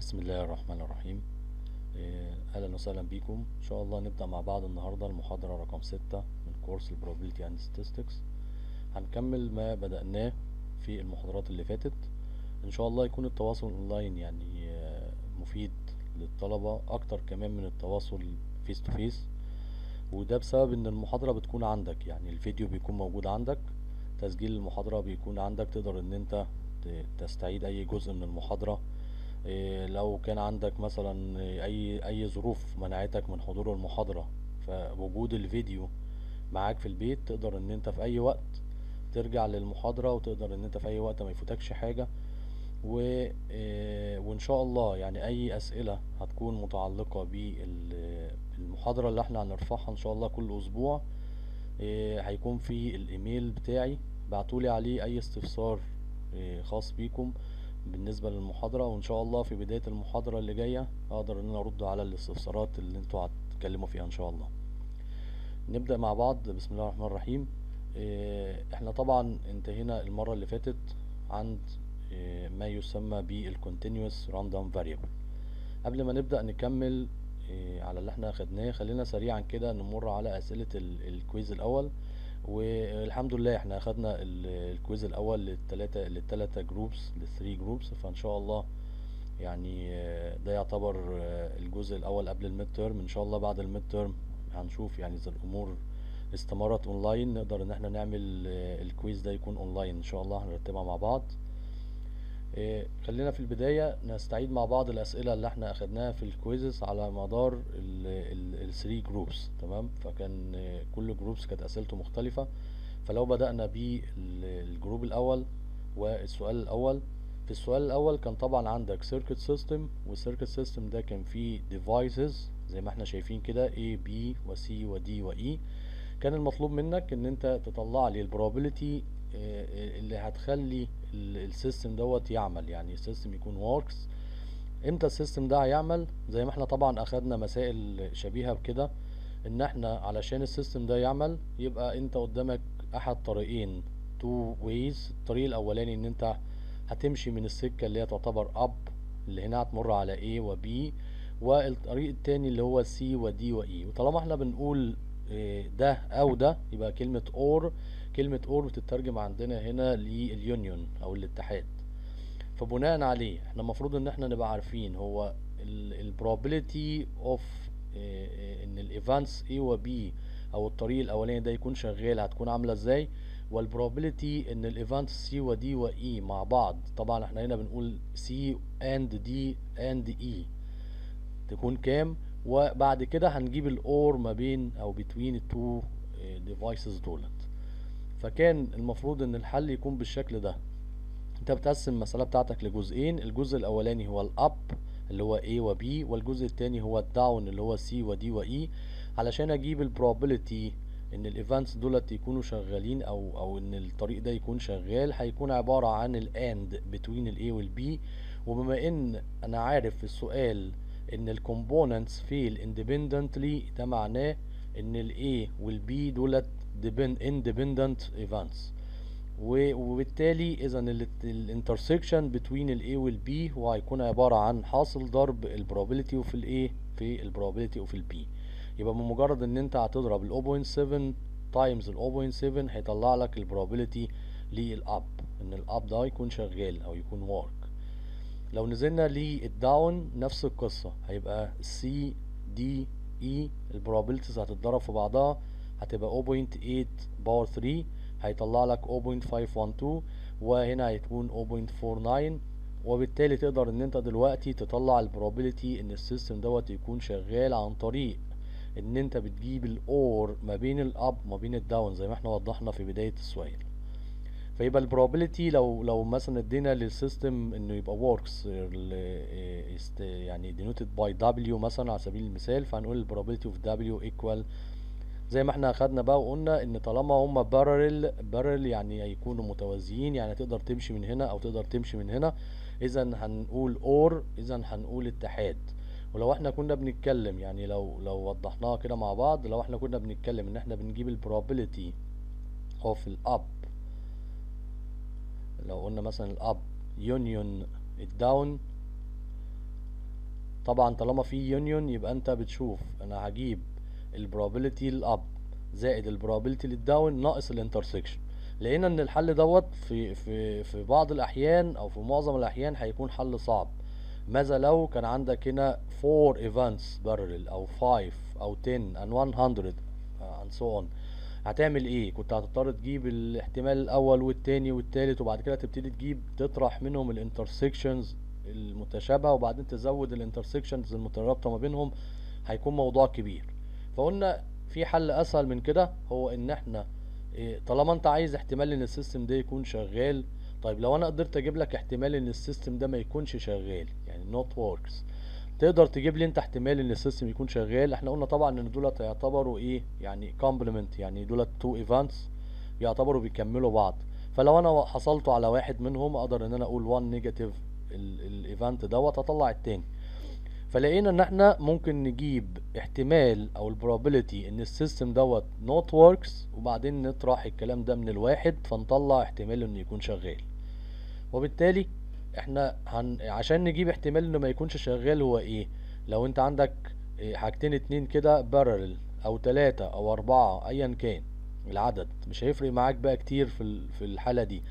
بسم الله الرحمن الرحيم. اهلا وسهلا بيكم. ان شاء الله نبدا مع بعض النهارده المحاضره رقم 6 من كورس البروبابيلتي اند ستاتستكس. هنكمل ما بدأناه في المحاضرات اللي فاتت. ان شاء الله يكون التواصل اونلاين يعني مفيد للطلبه اكتر كمان من التواصل فيس تو فيس، وده بسبب ان المحاضره بتكون عندك، يعني الفيديو بيكون موجود عندك، تسجيل المحاضره بيكون عندك، تقدر ان انت تستعيد اي جزء من المحاضره. لو كان عندك مثلا اي ظروف منعتك من حضور المحاضرة، فوجود الفيديو معاك في البيت تقدر ان انت في اي وقت ترجع للمحاضرة، وتقدر ان انت في اي وقت ما يفوتكش حاجة. وان شاء الله يعني اي اسئلة هتكون متعلقة بالمحاضرة اللي احنا هنرفعها ان شاء الله كل اسبوع، هيكون في الايميل بتاعي، بعتولي عليه اي استفسار خاص بيكم بالنسبة للمحاضرة، وان شاء الله في بداية المحاضرة اللي جاية اقدر ان انا ارد على الاستفسارات اللي انتوا هتتكلموا فيها ان شاء الله. نبدأ مع بعض. بسم الله الرحمن الرحيم. احنا طبعا انتهينا المرة اللي فاتت عند ما يسمى بالcontinuous random variable. قبل ما نبدأ نكمل على اللي احنا خدناه، خلينا سريعا كده نمر على اسئلة الكويز الاول. والحمد لله احنا اخدنا الكويز الاول للتلاتة جروبس، للثري جروبس، فان شاء الله يعني ده يعتبر الجزء الاول قبل الميد تيرم. ان شاء الله بعد الميد تيرم هنشوف يعني اذا الامور استمرت اونلاين نقدر ان احنا نعمل الكويز ده يكون اونلاين ان شاء الله، هنرتبها مع بعض. خلينا في البداية نستعيد مع بعض الاسئلة اللي احنا اخدناها في الكويزز على مدار الثري جروبس، تمام؟ فكان كل جروبس كانت اسئلته مختلفة. فلو بدأنا بالجروب الاول والسؤال الاول، في السؤال الاول كان طبعا عندك سيركت سيستم، والسيركت سيستم ده كان فيه ديفايسز زي ما احنا شايفين كده A B و C و D و E. كان المطلوب منك ان انت تطلع لي البروبابيلتي اللي هتخلي السيستم دوت يعمل، يعني السيستم يكون وركس. امتى السيستم ده هيعمل؟ زي ما احنا طبعا اخدنا مسائل شبيهه بكده، ان احنا علشان السيستم ده يعمل يبقى انت قدامك احد طريقين، تو ويز. الطريق الاولاني ان انت هتمشي من السكه اللي هي تعتبر اب، اللي هنا هتمر على A و B، والطريق التاني اللي هو C و D و E. وطالما احنا بنقول ده او ده، يبقى كلمه اور، كلمة اور بتترجم عندنا هنا لليونيون او الاتحاد. فبناء عليه احنا المفروض ان احنا نبقى عارفين هو البروبابيلتي اوف ان الايفنتس A و B او الطريق الاولاني ده يكون شغال هتكون عامله ازاي، والبروبابيلتي ان الايفنتس C و D و E مع بعض، طبعا احنا هنا بنقول C and D and E، تكون كام. وبعد كده هنجيب الاور ما بين او بتوين التو ديفايسز دولت. فكان المفروض ان الحل يكون بالشكل ده. انت بتقسم المسألة بتاعتك لجزئين، الجزء الاولاني هو الاب اللي هو A و B، والجزء التاني هو الداون اللي هو C و D و E، علشان اجيب البروبابيلتي ان الايفنتس دولت يكونوا شغالين او ان الطريق ده يكون شغال. هيكون عبارة عن الاند بتوين الA والB. وبما ان انا عارف في السؤال ان الكومبوننتس فيل اندبندنتلي، ده معناه ان الA والB دولت independent events، وبالتالي اذا الانترسكشن بين ال A وال B هو هيكون عباره عن حاصل ضرب البروبابيلتي اوف ال A في البروبابيلتي اوف ال B. يبقى بمجرد ان انت هتضرب ال 0.7 تايمز ال 0.7 هيطلع لك البروبابيلتي للاب، ان الاب ده يكون شغال او يكون work. لو نزلنا للداون نفس القصه، هيبقى C D E البروبابيلتيز هتتضرب في بعضها، هتبقى 0.8 باور 3 هيطلع لك 0.512، وهنا هيكون 0.49. وبالتالي تقدر ان انت دلوقتي تطلع البروبابيلتي ان السيستم دوت يكون شغال عن طريق ان انت بتجيب الاور ما بين الاب ما بين الداون زي ما احنا وضحنا في بدايه السؤال. فيبقى البروبابيلتي لو مثلا ادينا للسيستم انه يبقى وركس يعني دينوتد باي دبليو مثلا على سبيل المثال، فهنقول البروبابيلتي اوف دبليو ايكوال زي ما احنا اخدنا بقى، وقلنا ان طالما هما بارل يعني هيكونوا متوازيين، يعني تقدر تمشي من هنا او تقدر تمشي من هنا، اذا هنقول اور، اذا هنقول اتحاد. ولو احنا كنا بنتكلم يعني لو وضحناها كده مع بعض، لو احنا كنا بنتكلم ان احنا بنجيب البروبابيلتي اوف الاب، لو قلنا مثلا الاب يونيون الداون طبعا طالما في يونيون يبقى انت بتشوف انا هجيب البروبابيلتي للاب زائد البروبابيلتي للداون ناقص الانترسكشن. لقينا ان الحل دوت في بعض الاحيان او في معظم الاحيان هيكون حل صعب. ماذا لو كان عندك هنا 4 events parallel او 5 او 10 and 100 and so on؟ هتعمل ايه؟ كنت هتضطر تجيب الاحتمال الاول والتاني والتالت، وبعد كده تبتدي تجيب تطرح منهم الانترسكشنز المتشابهه، وبعدين تزود الانترسكشنز المترابطه ما بينهم، هيكون موضوع كبير. فقلنا في حل اسهل من كده، هو ان احنا طالما انت عايز احتمال ان السيستم ده يكون شغال، طيب لو انا قدرت اجيب لك احتمال ان السيستم ده ما يكونش شغال يعني not works، تقدر تجيب لي انت احتمال ان السيستم يكون شغال. احنا قلنا طبعا ان دولت يعتبروا ايه يعني complement، يعني دولت تو ايفنتس يعتبروا بيكملوا بعض، فلو انا حصلت على واحد منهم اقدر ان انا اقول 1 نيجاتيف الايفنت دوت اطلع التاني. فلقينا ان احنا ممكن نجيب احتمال او probability ان السيستم دوت not works، وبعدين نطرح الكلام ده من الواحد فنطلع احتمال انه يكون شغال. وبالتالي احنا عشان نجيب احتمال انه ما يكونش شغال هو ايه؟ لو انت عندك حاجتين اتنين كده بارلل او 3 او 4 ايا كان العدد، مش هيفرق معاك بقى كتير في الحالة دي.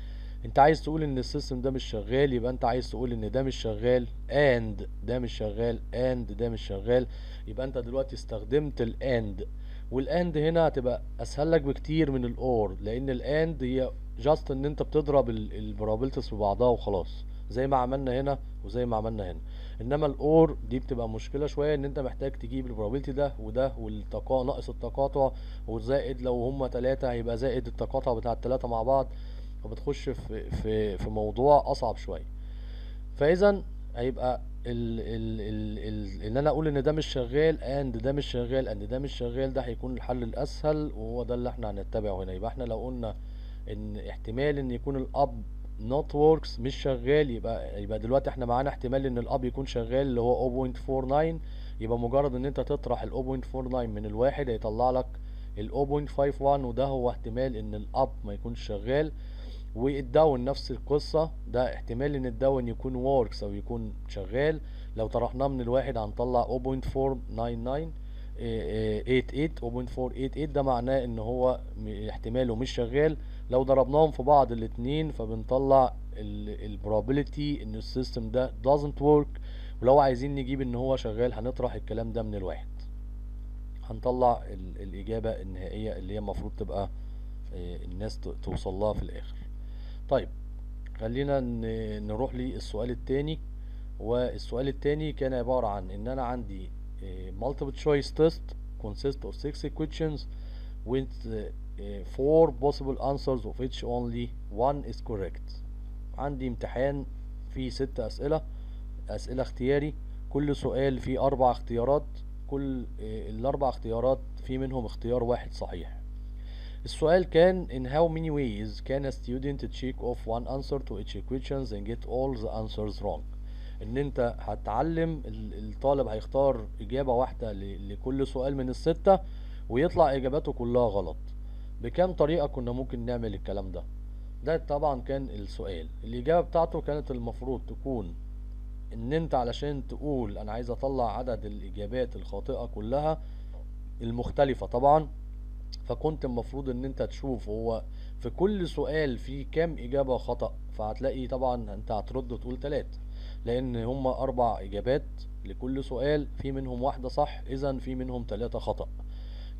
انت عايز تقول ان السيستم ده مش شغال، يبقى انت عايز تقول ان ده مش شغال and ده مش شغال and ده مش شغال، يبقى انت دلوقتي استخدمت الاند، والاند هنا هتبقى اسهل لك بكتير من الاور، لان الاند هي جاست ان انت بتضرب البروبابيلتيز في بعضها وخلاص، زي ما عملنا هنا وزي ما عملنا هنا. انما الاور دي بتبقى مشكله شويه، ان انت محتاج تجيب البروبابيلتي ده وده والتقاطع ناقص التقاطع، وزائد لو هما 3 هيبقى زائد التقاطع بتاع ال3 مع بعض، وبتخش في موضوع اصعب شويه. فاذا هيبقى ان انا اقول ان ده مش شغال اند ده مش شغال اند ده مش شغال، ده هيكون الحل الاسهل، وهو ده اللي احنا هنتبعه هنا. يبقى احنا لو قلنا ان احتمال ان يكون الاب not works مش شغال، يبقى دلوقتي احنا معانا احتمال ان الاب يكون شغال اللي هو 0.49، يبقى مجرد ان انت تطرح ال 0.49 من الواحد هيطلع لك ال 0.51، وده هو احتمال ان الاب ما يكونش شغال. والداون نفس القصة، ده احتمال ان الداون يكون works او يكون شغال، لو طرحناه من الواحد هنطلع 0.488 ده معناه ان هو احتماله مش شغال. لو ضربناهم في بعض الاتنين فبنطلع probability ان السيستم ده doesn't work، ولو عايزين نجيب ان هو شغال هنطرح الكلام ده من الواحد، هنطلع الاجابة النهائية اللي هي المفروض تبقى الناس توصل لها في الاخر. طيب خلينا نروح للسؤال التاني، والسؤال التاني كان عبارة عن ان انا عندي multiple choice test consists of 6 questions with 4 possible answers of which only 1 is correct. عندي امتحان فيه 6 اسئلة اختياري، كل سؤال فيه 4 اختيارات، كل الاربع اختيارات في منهم اختيار واحد صحيح. السؤال كان in how many ways can a student check off one answer to each questions and get all the answers wrong. ان انت هتعلم الطالب هيختار اجابة واحدة لكل سؤال من ال6 ويطلع اجاباته كلها غلط. بكام طريقة كنا ممكن نعمل الكلام ده؟ ده طبعا كان السؤال، الاجابة بتاعته كانت المفروض تكون ان انت علشان تقول انا عايز اطلع عدد الاجابات الخاطئة كلها المختلفة طبعا، فكنت المفروض ان انت تشوف هو في كل سؤال فيه كام اجابة خطأ، فهتلاقي طبعا انت هترد وتقول 3 لان هما 4 اجابات لكل سؤال في منهم واحدة صح، اذا في منهم 3 خطأ.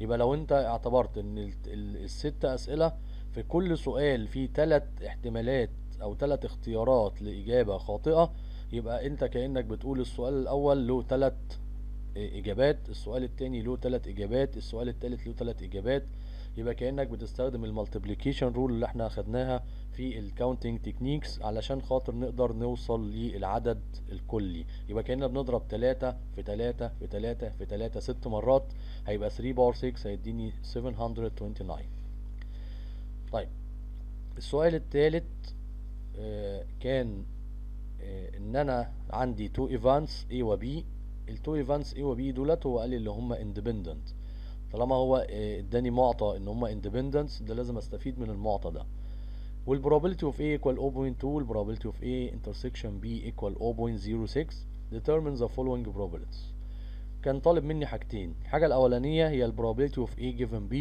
يبقى لو انت اعتبرت ان ال6 اسئلة في كل سؤال فيه 3 احتمالات او 3 اختيارات لاجابة خاطئة، يبقى انت كأنك بتقول السؤال الاول له 3 اجابات، السؤال التاني له 3 اجابات، السؤال التالت له 3 اجابات، يبقى كأنك بتستخدم المالتيبليكيشن رول اللي احنا خدناها في الكاونتنج تكنيكس علشان خاطر نقدر نوصل للعدد الكلي. يبقى كأننا بنضرب 3 في 3 في 3 في 3 6 مرات، هيبقى 3 باور 6 هيديني 729. طيب السؤال التالت كان ان انا عندي 2 ايفنتس A و B، التو ايفنتس A و B دولت هو قال لي اللي هم اندبندنت، طالما هو اداني معطى ان هم اندبندنت ده لازم استفيد من المعطى ده. والبروبابيلتي اوف A ايكوال 0.2، والبروبابيلتي اوف A انترسكشن B ايكوال 0.06، determine the following probabilities. كان طالب مني حاجتين. الحاجة الأولانية هي ال probability of A given B،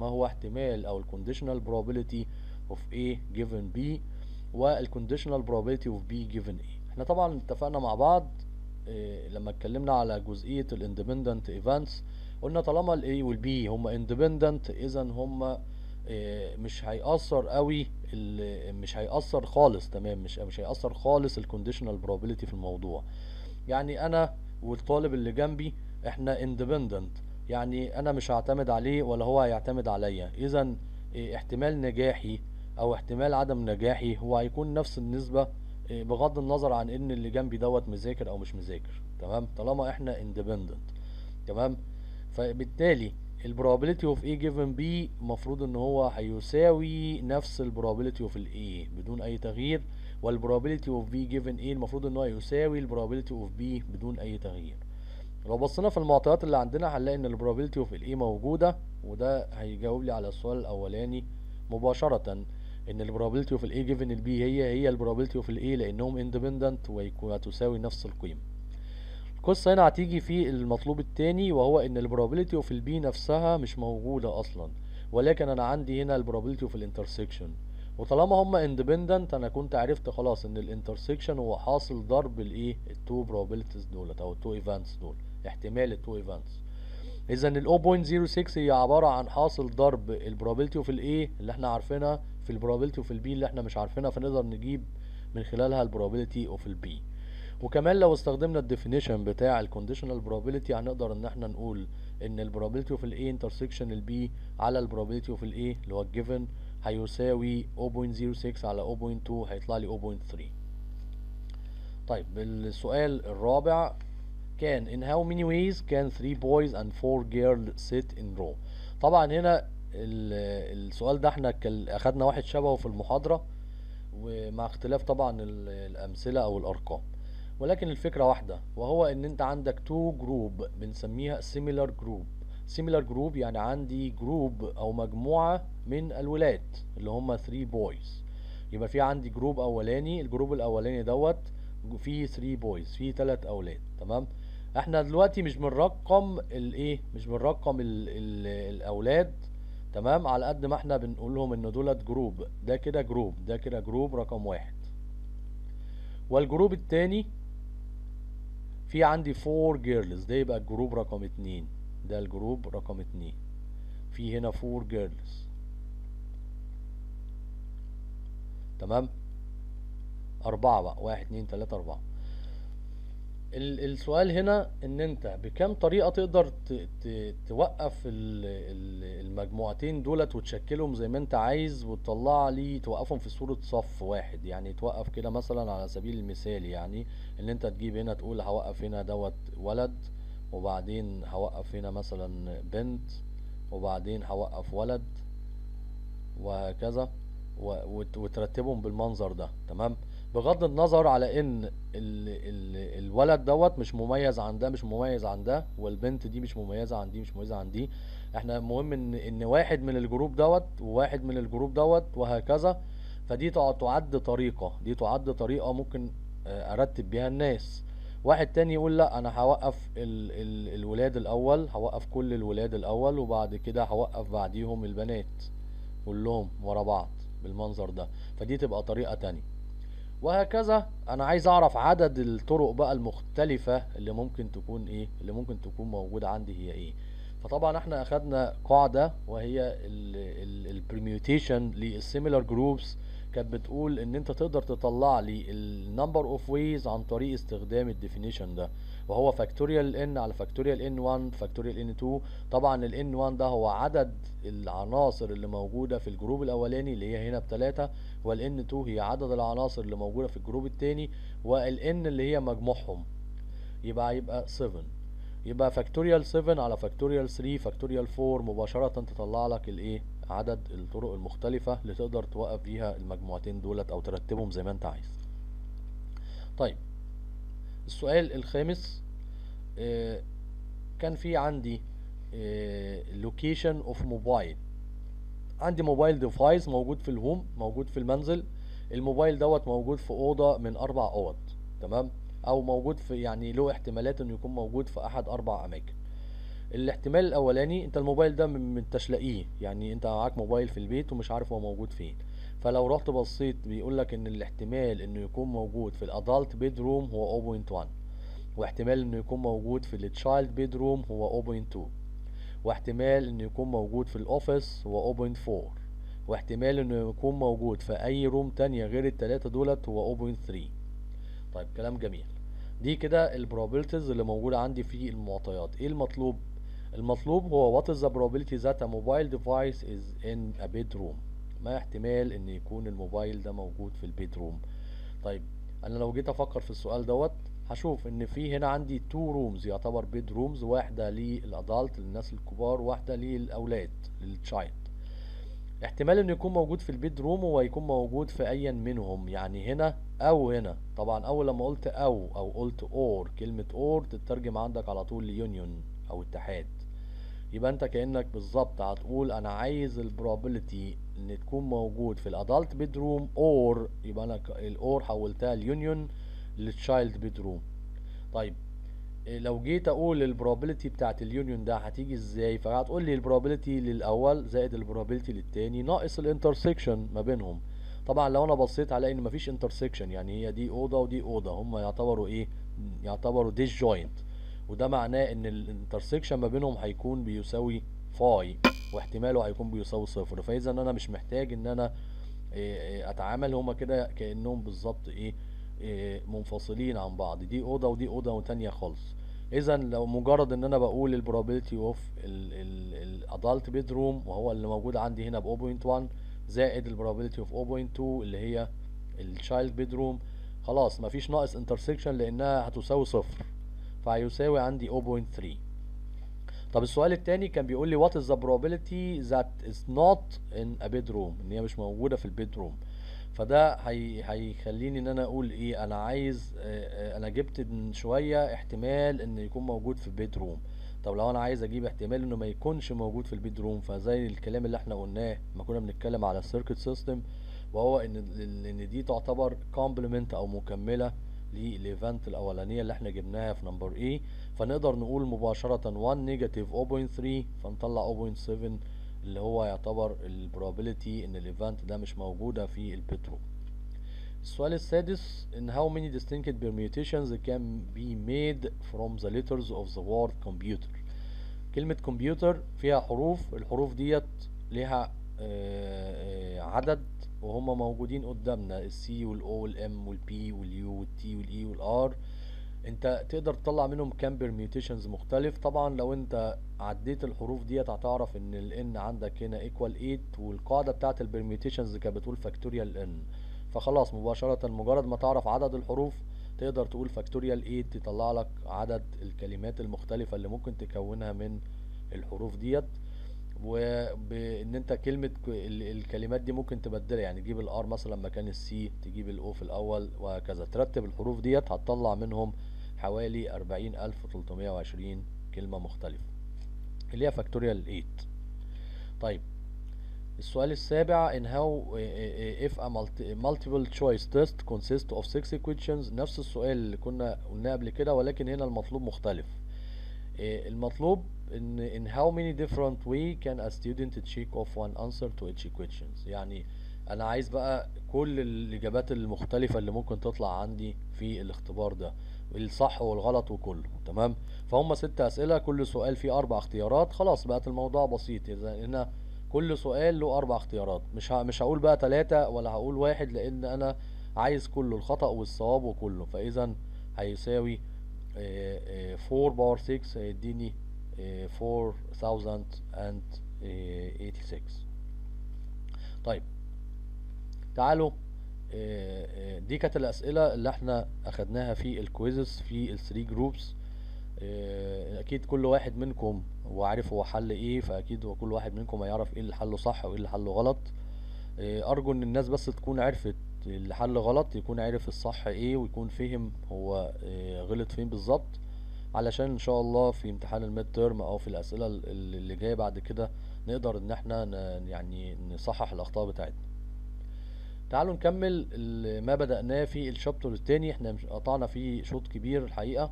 ما هو احتمال أو ال conditional probability of A given B، وال conditional probability of B given A. احنا طبعا اتفقنا مع بعض لما اتكلمنا على جزئية ال independent events، قلنا طالما ال A وال B هما independent، إذا هما مش هيأثر قوي، مش هيأثر خالص، تمام، مش هيأثر خالص الكونديشنال probability في الموضوع. يعني انا والطالب اللي جنبي احنا independent، يعني انا مش هعتمد عليه ولا هو هيعتمد عليا، اذا احتمال نجاحي او احتمال عدم نجاحي هو هيكون نفس النسبة بغض النظر عن ان اللي جنبي دوت مذاكر او مش مذاكر، تمام، طالما احنا independent، تمام. فبالتالي البروبابيلتي اوف A given B المفروض ان هو هيساوي نفس البروبابيلتي اوف A بدون اي تغيير، والبروبابيلتي اوف B given A المفروض ان هو يساوي البروبابيلتي اوف B بدون اي تغيير. لو بصينا في المعطيات اللي عندنا هنلاقي ان البروبابيلتي اوف A موجوده، وده هيجاوب لي على السؤال الاولاني مباشره، ان البروبابيلتي اوف A given B هي البروبابيلتي اوف A لانهم اندبندنت وهتساوي نفس القيمه. القصة هنا هتيجي في المطلوب التاني، وهو ان البروبابيلتي اوف البي نفسها مش موجودة اصلا، ولكن انا عندي هنا البروبابيلتي اوف الانترسكشن، وطالما هما اندبندنت انا كنت عرفت خلاص ان الانترسكشن هو حاصل ضرب الايه التو بروبابيلتيز دولت او التو ايفنتس دول، احتمال التو ايفنتس. اذا ال 0.06 هي عبارة عن حاصل ضرب البروبابيلتي اوف الايه اللي احنا عارفينها في البروبابيلتي اوف البي اللي احنا مش عارفينها، فنقدر نجيب من خلالها البروبابيلتي اوف البي. وكمان لو استخدمنا الديفينيشن بتاع الكونديشنال بروبابيلتي هنقدر ان احنا نقول ان البروبابيلتي اوف الاي انترسكشن البي على البروبابيلتي اوف الاي اللي هو الجيفن هيساوي 0.06 على 0.2، هيطلع لي 0.3. طيب السؤال الرابع كان in how many ways can 3 boys and 4 girls sit in row. طبعا هنا السؤال ده احنا اخدنا واحد شبهه في المحاضرة، ومع اختلاف طبعا الامثلة او الارقام، ولكن الفكرة واحدة، وهو ان انت عندك تو جروب بنسميها سيميلر جروب. سيميلر جروب يعني عندي جروب او مجموعة من الولاد اللي هم 3 بويز، يبقى في عندي جروب اولاني، الجروب الاولاني دوت فيه 3 بويز، فيه 3 اولاد، تمام. احنا دلوقتي مش بنرقم الايه، مش بنرقم الاولاد، تمام، على قد ما احنا بنقول لهم ان دولت جروب، ده كده جروب، ده كده جروب رقم واحد. والجروب التاني في عندي 4 جيرلز، ده يبقى الجروب رقم 2، ده الجروب رقم 2، في هنا 4 جيرلز، تمام، 4 بقى، 1 2 3 4. السؤال هنا ان انت بكام طريقة تقدر توقف المجموعتين دولت وتشكلهم زي ما انت عايز، وتطلع لي توقفهم في صورة صف واحد. يعني توقف كده مثلا على سبيل المثال، يعني ان انت تجيب هنا تقول هوقف هنا دوت ولد، وبعدين هوقف هنا مثلا بنت، وبعدين هوقف ولد، وهكذا، وترتبهم بالمنظر ده، تمام، بغض النظر على ان الولد دوت مش مميز عن ده، مش مميز عن ده، والبنت دي مش مميزه عن دي، مش مميزه عن دي. احنا المهم ان واحد من الجروب دوت وواحد من الجروب دوت وهكذا. فدي تعد طريقه، دي تعد طريقه ممكن ارتب بيها الناس. واحد تاني يقول لا، انا هوقف الولاد الاول، هوقف كل الولاد الاول، وبعد كده هوقف بعديهم البنات كلهم ورا بعض بالمنظر ده، فدي تبقى طريقه تانيه، وهكذا. انا عايز اعرف عدد الطرق بقى المختلفة اللي ممكن تكون ايه، اللي ممكن تكون موجودة عندي هي ايه. فطبعا احنا اخدنا قاعدة وهي البرميوتيشن للسيميلر جروبس، كانت بتقول ان انت تقدر تطلع لي النمبر اوف ويز عن طريق استخدام الديفينيشن ده، وهو فاكتوريال ان على فاكتوريال ان 1 فاكتوريال ان 2. طبعا الان 1 ده هو عدد العناصر اللي موجوده في الجروب الاولاني اللي هي هنا ب3، والان 2 هي عدد العناصر اللي موجوده في الجروب الثاني، والان اللي هي مجموعهم، يبقى 7، يبقى فاكتوريال 7 على فاكتوريال 3 فاكتوريال 4، مباشره تطلع لك الايه، عدد الطرق المختلفه اللي تقدر توقف بيها المجموعتين دولت او ترتبهم زي ما انت عايز. طيب السؤال الخامس كان في عندي لوكيشن اوف موبايل، عندي موبايل ديفايس موجود في الهوم، موجود في المنزل، الموبايل دوت موجود في اوضه من 4 اوض، تمام. او موجود في، يعني له احتمالات انه يكون موجود في احد 4 اماكن. الاحتمال الاولاني، انت الموبايل ده مش لاقيه، يعني انت معاك موبايل في البيت ومش عارف هو موجود فين، فلو رحت بصيت بيقولك ان الاحتمال انه يكون موجود في الادلت بيدروم هو 0.1، واحتمال انه يكون موجود في التشايلد بيدروم هو 0.2، واحتمال انه يكون موجود في الاوفيس هو 0.4، واحتمال انه يكون موجود في اي روم تانية غير ال3 دولت هو 0.3. طيب كلام جميل. دي كده البروبابيلتيز اللي موجودة عندي في المعطيات. ايه المطلوب؟ المطلوب هو what is the probability that a mobile device is in a bedroom. ما احتمال ان يكون الموبايل ده موجود في البيدروم؟ طيب انا لو جيت افكر في السؤال دوت هشوف ان في هنا عندي 2 رومز يعتبر بيدرومز، واحدة للادالت للناس الكبار، واحدة للاولاد للتشايلد. احتمال انه يكون موجود في البيدروم هو يكون موجود في ايا منهم، يعني هنا او هنا. طبعا اول لما قلت او قلت اور، كلمة اور تترجم عندك على طول ليونيون او اتحاد، يبقى انت كأنك بالظبط هتقول انا عايز البروبابيلتي ان تكون موجود في الادلت بيدروم اور، يبقى انا الاور حولتها اليونيون للتشايلد بيدروم. طيب لو جيت اقول البروبابيلتي بتاعت اليونيون ده هتيجي ازاي؟ فهتقول لي البروبابيلتي للاول زائد البروبابيلتي للتاني ناقص الانترسكشن ما بينهم. طبعا لو انا بصيت على ان مفيش انترسكشن، يعني هي دي اوضه ودي اوضه، هم يعتبروا ايه؟ يعتبروا ديسجوينت، وده معناه ان الانترسكشن ما بينهم هيكون بيساوي فاي، واحتماله هيكون بيساوي 0. فاذا انا مش محتاج ان انا اتعامل، هما كده كانهم بالظبط ايه منفصلين عن بعض، دي اوضه ودي اوضه وتانيه خالص. اذا لو مجرد ان انا بقول البروبابيلتي اوف الادلت بيدروم وهو اللي موجود عندي هنا ب 0.1 زائد البروبابيلتي اوف 0.2 اللي هي التشايلد بيدروم، خلاص مفيش ناقص انترسكشن لانها هتساوي 0، فهيساوي عندي 0.3. طب السؤال التاني كان بيقول لي what is the probability that is not in a bedroom، ان هي مش موجوده في البيدروم. فده هيخليني ان انا اقول ايه، انا عايز، انا جبت من شويه احتمال ان يكون موجود في البيدروم، طب لو انا عايز اجيب احتمال انه ما يكونش موجود في البيدروم، فزي الكلام اللي احنا قلناه ما كنا بنتكلم على السيركت سيستم، وهو ان دي تعتبر كومبلمنت او مكمله للايفنت الاولانيه اللي احنا جبناها في نمبر A، فنقدر نقول مباشره 1 نيجاتيف 0.3، فنطلع 0.7 اللي هو يعتبر البروبابيلتي ان الايفنت ده مش موجوده في البيدروم. السؤال السادس، ان how many distinct permutations can be made from the letters of the word computer. كلمه كمبيوتر فيها حروف، الحروف ديت لها عدد وهم موجودين قدامنا، السي والاو والام والبي واليو والتي والاي والار، انت تقدر تطلع منهم كام permutations مختلف. طبعا لو انت عديت الحروف ديت هتعرف ان الان عندك هنا equal 8، والقاعده بتاعت البرميوتيشنز كانت بتقول فاكتوريال ان، فخلاص مباشره مجرد ما تعرف عدد الحروف تقدر تقول فاكتوريال 8 تطلع لك عدد الكلمات المختلفه اللي ممكن تكونها من الحروف ديت، وبان انت كلمه الكلمات دي ممكن تبدلها، يعني تجيب الار مثلا مكان السي، تجيب الاو في الاول، وهكذا ترتب الحروف ديت هتطلع منهم حوالي 40,320 كلمه مختلفه اللي هي فاكتوريال 8. طيب السؤال السابع، ان هاو اف مالتيبل تشويس تيست كونسيست اوف 6 questions. نفس السؤال اللي كنا قلناه قبل كده، ولكن هنا المطلوب مختلف. المطلوب in how many different way can a student check off one answer to each questions. يعني انا عايز بقى كل الاجابات المختلفه اللي ممكن تطلع عندي في الاختبار ده، الصح والغلط وكله تمام. فهم 6 اسئله، كل سؤال فيه 4 اختيارات، خلاص بقت الموضوع بسيط، اذا هنا كل سؤال له 4 اختيارات، مش هقول بقى 3 ولا هقول 1، لان انا عايز كله الخطا والصواب وكله. فاذا هيساوي 4 باور 6، هيديني 4086. طيب تعالوا، دي كانت الاسئله اللي احنا اخدناها في الكويزز في ال3 جروبس. اكيد كل واحد منكم هو عارف هو حل ايه، فاكيد هو كل واحد منكم هيعرف ايه اللي حله صح وايه اللي حله غلط. ارجو ان الناس بس تكون عرفت اللي حل غلط، يكون عارف الصح ايه، ويكون فهم هو غلط فين بالظبط، علشان ان شاء الله في امتحان الميد تيرم او في الاسئله اللي جايه بعد كده نقدر ان احنا يعني نصحح الاخطاء بتاعتنا. تعالوا نكمل ما بدأناه في الشابتر الثاني. احنا قطعنا فيه شوط كبير الحقيقة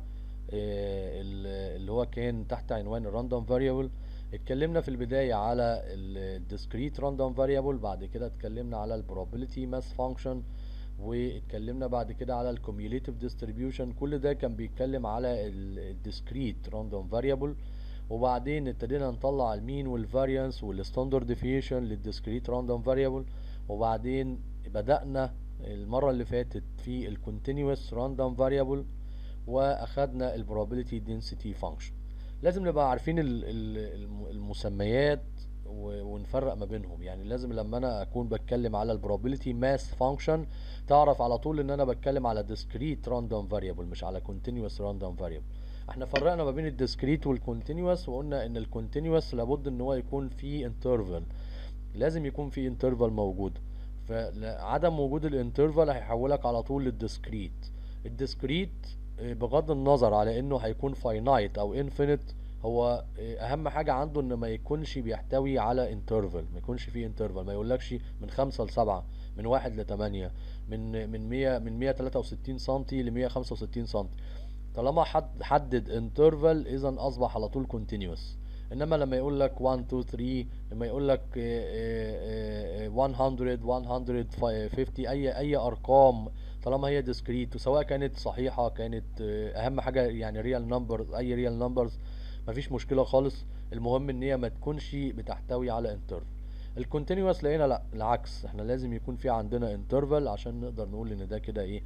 اللي هو كان تحت عنوان الراندوم فاريبل. اتكلمنا في البداية على الديسكريت راندوم فاريبل، بعد كده اتكلمنا على البروبابيلتي ماس فانكشن، واتكلمنا بعد كده على الكوميوليتيف ديستريبيوشن. كل ده كان بيتكلم على الديسكريت راندوم فاريبل، وبعدين ابتدينا نطلع المين والفاريانس والستاندرد ديفيشن للديسكريت راندوم فاريبل، وبعدين بدأنا المرة اللي فاتت في الكونتينوس راندوم فاريبل واخدنا البروبابيلتي دنسيتي فانكشن. لازم نبقى عارفين المسميات ونفرق ما بينهم، يعني لازم لما انا اكون بتكلم على البروبابيلتي ماس فانكشن تعرف على طول ان انا بتكلم على ديسكريت راندوم فاريبل مش على كونتينوس راندوم فاريبل. احنا فرقنا ما بين الديسكريت والكونتينوس، وقلنا ان الكونتينوس لابد ان هو يكون فيه انترفال، لازم يكون فيه انترفال موجود، فعدم وجود الانترفال هيحولك على طول للديسكريت. الديسكريت بغض النظر على انه هيكون فاينايت او انفينيت، هو اهم حاجه عنده ان ما يكونش بيحتوي على انترفال، ما يكونش فيه انترفال، ما يقولكش من 5 ل7، من 1 ل8، من 163 سم ل 165 سم. طالما حدد انترفال اذا اصبح على طول كونتينوس. انما لما يقول لك 1 2 3، لما يقول لك 100 150 اي ارقام، طالما هي ديسكريت وسواء كانت صحيحه كانت اهم حاجه يعني ريال نمبرز، اي ريال نمبرز مفيش مشكله خالص، المهم ان هي ما تكونش بتحتوي على انترفال. الكونتينوس لقينا لا العكس، احنا لازم يكون في عندنا انترفال عشان نقدر نقول ان ده كده ايه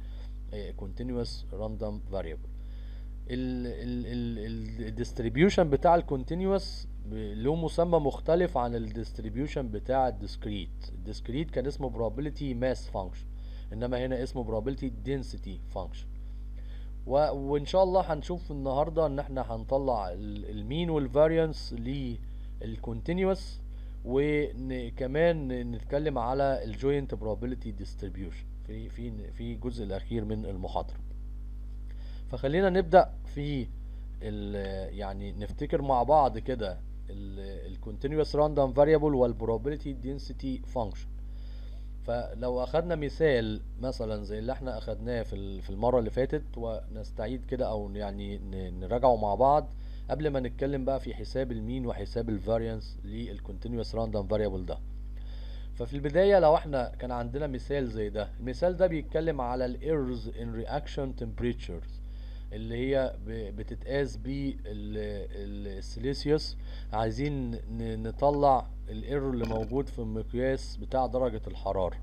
كونتينوس راندوم فاريبل. الديستريبيوشن بتاع الكونتينوس له مسمى مختلف عن الديستريبيوشن بتاع الديسكريت. الديسكريت كان اسمه probability mass function، انما هنا اسمه probability density function. وان شاء الله هنشوف النهارده ان احنا هنطلع المين والفاريانس للكونتينوس، وكمان نتكلم على الجوينت probability distribution في الجزء الاخير من المحاضره. فخلينا نبدأ في يعني نفتكر مع بعض كده الكونتينوس راندوم فاريبل والبروبابيلتي دنسيتي فانكشن. فلو اخدنا مثال مثلا زي اللي احنا اخدناه في المره اللي فاتت، ونستعيد كده او يعني نراجعه مع بعض قبل ما نتكلم بقى في حساب المين وحساب الفاريانس للكونتينوس راندوم فاريبل ده. ففي البدايه لو احنا كان عندنا مثال زي ده، المثال ده بيتكلم على الايرز ان رياكشن تمبريتشرز اللي هي بتتقاس بالسيليسيوس. عايزين نطلع الايرور اللي موجود في المقياس بتاع درجة الحرارة.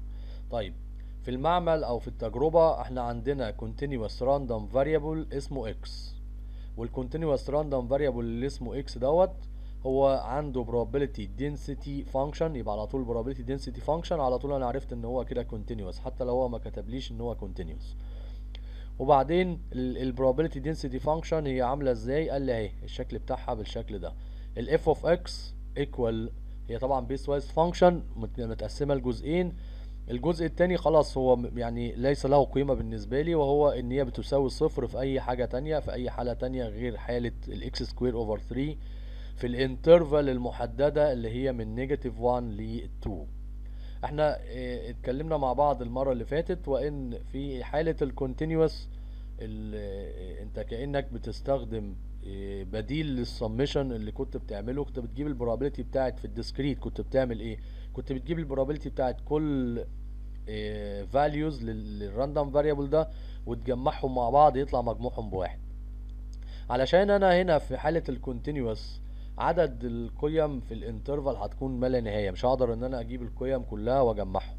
طيب في المعمل او في التجربة احنا عندنا كونتينوس راندوم فاريبل اسمه اكس، والكونتينوس راندوم فاريبل اللي اسمه اكس دوت هو عنده probability density function، يبقى على طول probability density function على طول انا عرفت ان هو كده كونتينوس حتى لو هو ما كتبليش ان هو كونتينوس. وبعدين البروبابيلتي دنسيتي فانكشن هي عامله ازاي؟ قال لي اهي الشكل بتاعها بالشكل ده. الاف اوف اكس ايكوال، هي طبعا بيس وايز فانكشن متقسمه لجزئين، الجزء الثاني خلاص هو يعني ليس له قيمه بالنسبه لي، وهو ان هي بتساوي صفر في اي حاجه ثانيه، في اي حاله ثانيه غير حاله الاكس سكوير اوفر 3 في الانترفال المحدده اللي هي من نيجاتيف 1 ل 2. احنا اتكلمنا مع بعض المرة اللي فاتت وان في حالة الكونتينوس انت كأنك بتستخدم بديل للسمشن اللي كنت بتعمله، كنت بتجيب البروبابيلتي بتاعت في الديسكريت كنت بتعمل ايه؟ كنت بتجيب البروبابيلتي بتاعت كل فاليوز للراندوم فاريبل ده وتجمعهم مع بعض يطلع مجموعهم بواحد. علشان انا هنا في حالة الكونتينوس عدد القيم في الانترفال هتكون ما لا نهايه، مش هقدر ان انا اجيب القيم كلها واجمعهم.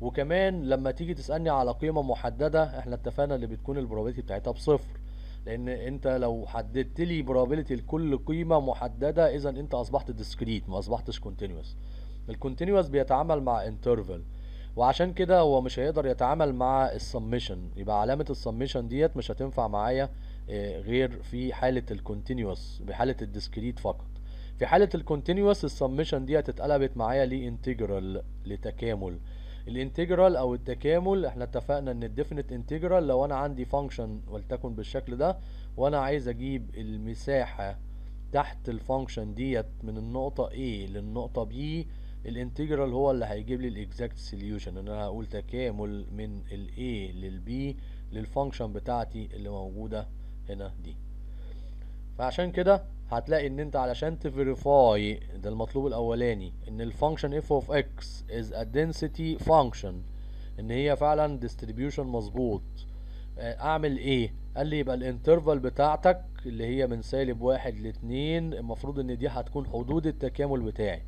وكمان لما تيجي تسالني على قيمه محدده احنا اتفقنا اللي بتكون البروبابيلتي بتاعتها بصفر، لان انت لو حددت لي بروبابيلتي لكل قيمه محدده اذا انت اصبحت ديسكريت ما اصبحتش كونتينوس. الكونتينوس بيتعامل مع انترفال، وعشان كده هو مش هيقدر يتعامل مع السمشن، يبقى علامه السمشن ديت مش هتنفع معايا غير في حاله الكونتينوس بحاله الديسكريت فقط. في حاله الكونتينوس السمشن دي اتقلبت معايا لانتجرال لتكامل. الانتجرال او التكامل احنا اتفقنا ان الديفينيت انتجرال لو انا عندي فانكشن ولتكن بالشكل ده وانا عايز اجيب المساحه تحت الفانكشن ديت من النقطه A للنقطه B الانتجرال هو اللي هيجيب لي الاكزاكت سوليوشن، ان انا هقول تكامل من الاي للبي للفانكشن بتاعتي اللي موجوده هنا دي. فعشان كده هتلاقي ان انت علشان تفيريفاي ده المطلوب الاولاني ان الفانكشن اف اوف اكس از ا دنسيتي فانكشن، ان هي فعلا ديستريبيوشن مظبوط، اعمل ايه؟ قال لي يبقى الانترفال بتاعتك اللي هي من -1 ل2 المفروض ان دي هتكون حدود التكامل بتاعي،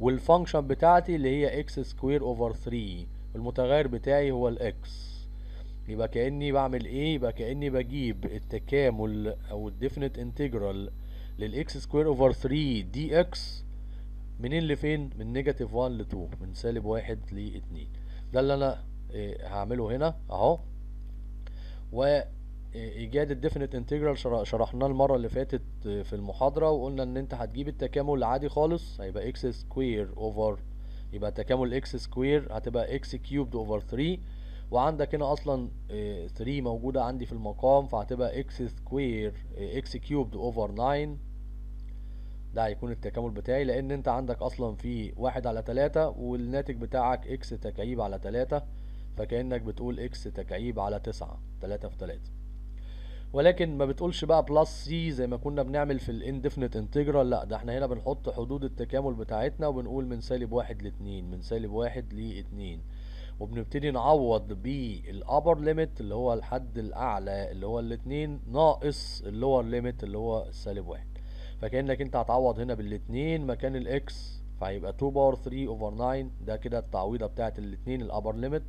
والفانكشن بتاعتي اللي هي اكس سكوير اوفر 3 المتغير بتاعي هو الاكس. يبقى كأني بعمل ايه؟ يبقى كأني بجيب التكامل او الديفينيت انتجرال للاكس سكوير اوفر 3 دي اكس منين لفين؟ من -1 ل 2، من -1 ل 2. ده اللي انا هعمله هنا اهو. وايجاد الديفينيت انتجرال شرحناه المره اللي فاتت في المحاضره، وقلنا ان انت هتجيب التكامل العادي خالص هيبقى اكس سكوير اوفر، يبقى تكامل اكس سكوير هتبقى اكس كيوبد اوفر 3، وعندك هنا اصلا 3 موجوده عندي في المقام فهتبقى اكس سكوير اكس كيوبد اوفر 9. ده هيكون التكامل بتاعي، لان انت عندك اصلا في 1/3 والناتج بتاعك اكس تكعيب على 3، فكأنك بتقول اكس تكعيب على 9، 3 في 3. ولكن ما بتقولش بقى بلس سي زي ما كنا بنعمل في الانديفينيت انتجرال، لا ده احنا هنا بنحط حدود التكامل بتاعتنا وبنقول من -1 ل 2، من -1 ل 2، وبنبتدي نعوض بالابر ليميت اللي هو الحد الاعلى اللي هو ال2 ناقص اللور ليميت اللي هو -1. فكأنك انت هتعوض هنا بال2 مكان الاكس، فهيبقى 2³ اوفر 9. ده كده التعويضه بتاعت ال2 الابر ليميت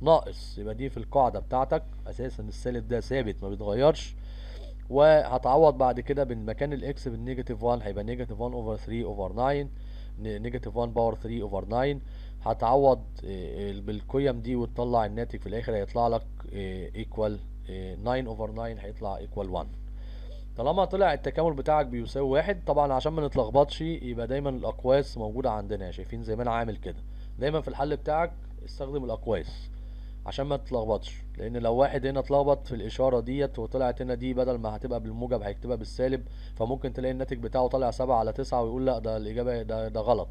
ناقص، يبقى دي في القاعده بتاعتك اساسا السالب ده ثابت ما بيتغيرش، وهتعوض بعد كده بمكان الاكس بال -1 هيبقى -1 اوفر 3 اوفر 9، -1³ اوفر 9. هتعوض بالقيم دي وتطلع الناتج في الاخر هيطلع لك ايكوال 9 اوفر 9 هيطلع ايكوال 1. طالما طلع التكامل بتاعك بيساوي 1، طبعا عشان ما نتلخبطش يبقى دايما الاقواس موجوده عندنا، شايفين زي ما انا عامل كده دايما في الحل بتاعك استخدم الاقواس عشان ما تتلخبطش، لان لو واحد هنا اتلخبط في الاشاره ديت وطلعت هنا دي بدل ما هتبقى بالموجب هيكتبها بالسالب، فممكن تلاقي الناتج بتاعه طالع 7/9 ويقول لا ده الاجابه ده غلط.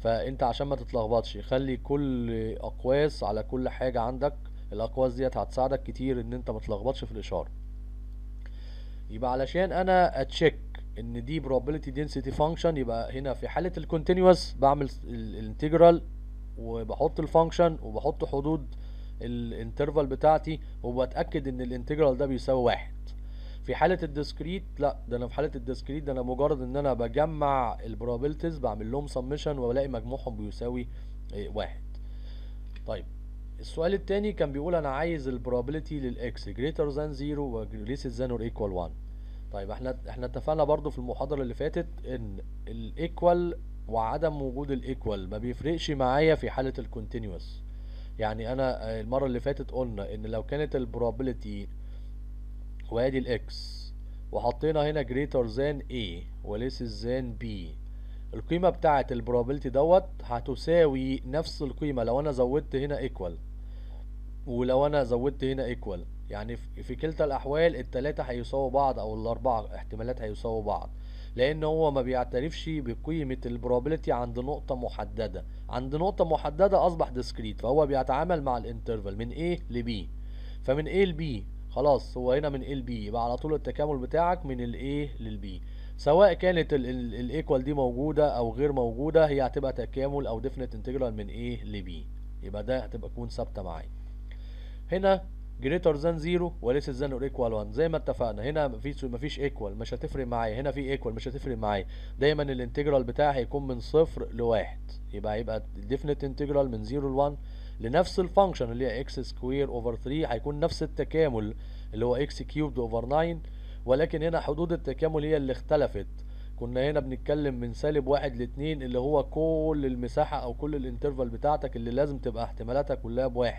فانت عشان ما تتلخبطش خلي كل اقواس على كل حاجه عندك، الاقواس ديت هتساعدك كتير ان انت ما تتلخبطش في الاشاره. يبقى علشان انا اتشيك ان دي probability density function، يبقى هنا في حاله الكونتينوس بعمل الانتجرال وبحط الفانكشن وبحط حدود الانترفال بتاعتي وبتاكد ان الانتجرال ده بيساوي 1. في حاله الديسكريت لا، ده انا في حاله الديسكريت ده انا مجرد ان انا بجمع البروبابيلتيز بعمل لهم سمشن وبلاقي مجموعهم بيساوي 1. طيب السؤال الثاني كان بيقول انا عايز البروبابيلتي للاكس جريتر ذان 0 وليس ذان اور ايكوال 1. طيب احنا اتفقنا برضو في المحاضره اللي فاتت ان الايكوال وعدم وجود الايكوال ما بيفرقش معايا في حاله الكونتينوس. يعني انا المره اللي فاتت قلنا ان لو كانت البروبابيلتي وادي الاكس وحطينا هنا greater than a وليس than b، القيمه بتاعه البروبابيلتي دوت هتساوي نفس القيمه لو انا زودت هنا ايكوال ولو انا زودت هنا ايكوال، يعني في كلتا الاحوال ال3 هيساووا بعض او ال4 احتمالات هيساووا بعض، لان هو ما بيعترفش بقيمه البروبابيلتي عند نقطه محدده، عند نقطه محدده اصبح ديسكريت، فهو بيتعامل مع الانترفال من a ل b. فمن a ل b خلاص هو هنا من A ل B، يبقى على طول التكامل بتاعك من ال A لل B، سواء كانت الايكوال دي موجودة أو غير موجودة هي هتبقى تكامل أو ديفينيت انتجرال من A ل B، يبقى ده هتبقى تكون ثابتة معايا. هنا greater than 0 وليس than or equal 1 زي ما اتفقنا، هنا مفيش ايكوال مش هتفرق معايا، هنا في ايكوال مش هتفرق معايا، دايما الانتجرال بتاعي هيكون من 0 ل 1، يبقى الديفينيت انتجرال من 0 ل 1 لنفس الفانكشن اللي هي اكس سكوير اوفر 3 هيكون نفس التكامل اللي هو اكس كيوبد اوفر 9، ولكن هنا حدود التكامل هي اللي اختلفت. كنا هنا بنتكلم من -1 ل 2 اللي هو كل المساحه او كل الانترفال بتاعتك اللي لازم تبقى احتمالاتها كلها ب1،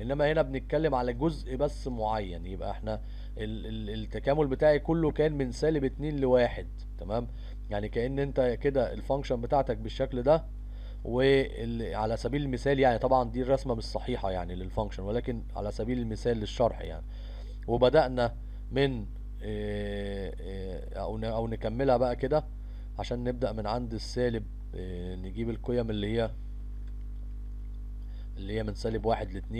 انما هنا بنتكلم على جزء بس معين. يبقى احنا التكامل بتاعي كله كان من -2 ل 1، تمام؟ يعني كأن انت كده الفانكشن بتاعتك بالشكل ده، وعلى سبيل المثال يعني طبعا دي الرسمه مش صحيحه يعني للفانكشن، ولكن على سبيل المثال للشرح يعني، وبدانا من او نكملها بقى كده عشان نبدا من عند السالب نجيب القيم اللي هي من -1 ل2.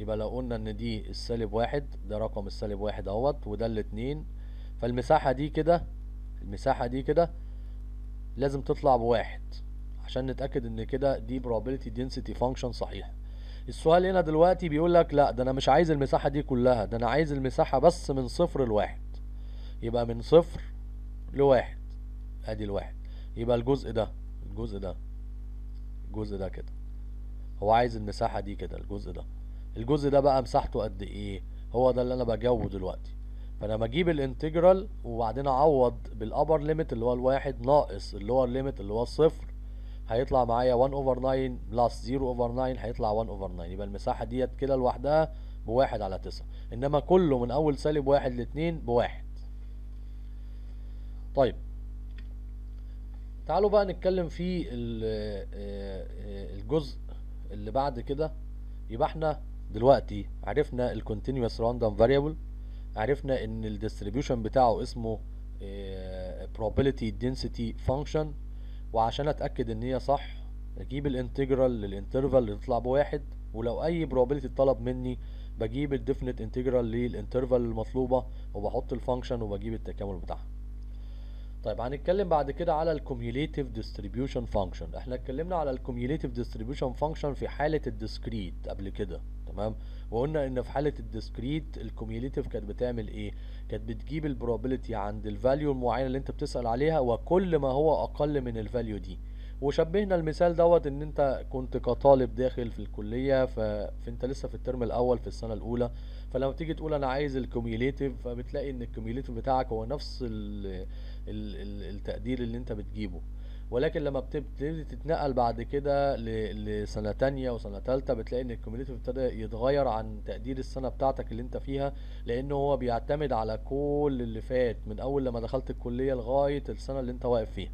يبقى لو قلنا ان دي -1، ده رقم -1 اهوت، وده ال2، فالمساحة دي كده لازم تطلع ب1 عشان نتأكد ان كده دي probability density function صحيح. السؤال هنا دلوقتي بيقول لك لا، ده انا مش عايز المساحة دي كلها، ده انا عايز المساحة بس من 0 ل1. يبقى من 0 ل1 ادي ال1، يبقى الجزء ده كده هو عايز المساحة دي كده. الجزء ده بقى مساحته قد ايه؟ هو ده اللي انا بجاوبه دلوقتي. فانا بجيب الانتجرال وبعدين اعوض بالابر ليميت اللي هو ال1 ناقص اللور ليميت اللي هو ال0، هيطلع معايا 1/9 بلس 0/9، هيطلع 1/9. يبقى المساحة ديت كده لوحدها ب1/9، انما كله من اول -1 ل2 ب1. طيب تعالوا بقى نتكلم في الجزء اللي بعد كده. يبقى احنا دلوقتي عرفنا الكونتينوس راندوم فاريبل، عرفنا ان الديستريبيوشن بتاعه اسمه probability density function، وعشان اتاكد ان هي صح اجيب الانتجرال للانترفال اللي تطلع ب1، ولو اي probability اتطلب مني بجيب الديفينيت انتجرال للانترفال المطلوبه وبحط الفانكشن وبجيب التكامل بتاعها. طيب هنتكلم بعد كده على الكوميوليتيف ديستريبيوشن فانكشن. احنا اتكلمنا على الكوميوليتيف ديستريبيوشن فانكشن في حاله الديسكريت قبل كده، تمام؟ وقلنا ان في حاله الديسكريت الكوميوليتيف كانت بتعمل ايه؟ كانت بتجيب البروبابيلتي عند الفاليو المعينه اللي انت بتسال عليها، وكل ما هو اقل من الفاليو دي. وشبهنا المثال دوت ان انت كنت كطالب داخل في الكليه، فانت لسه في الترم الاول في السنه الاولى، فلما تيجي تقول انا عايز الكوميوليتيف، فبتلاقي ان الكوميوليتيف بتاعك هو نفس التقدير اللي انت بتجيبه. ولكن لما بتبتدي تتنقل بعد كده لسنه تانية وسنه تالتة، بتلاقي ان الكوميوليتيف ابتدى يتغير عن تقدير السنه بتاعتك اللي انت فيها، لانه هو بيعتمد على كل اللي فات من اول لما دخلت الكليه لغايه السنه اللي انت واقف فيها.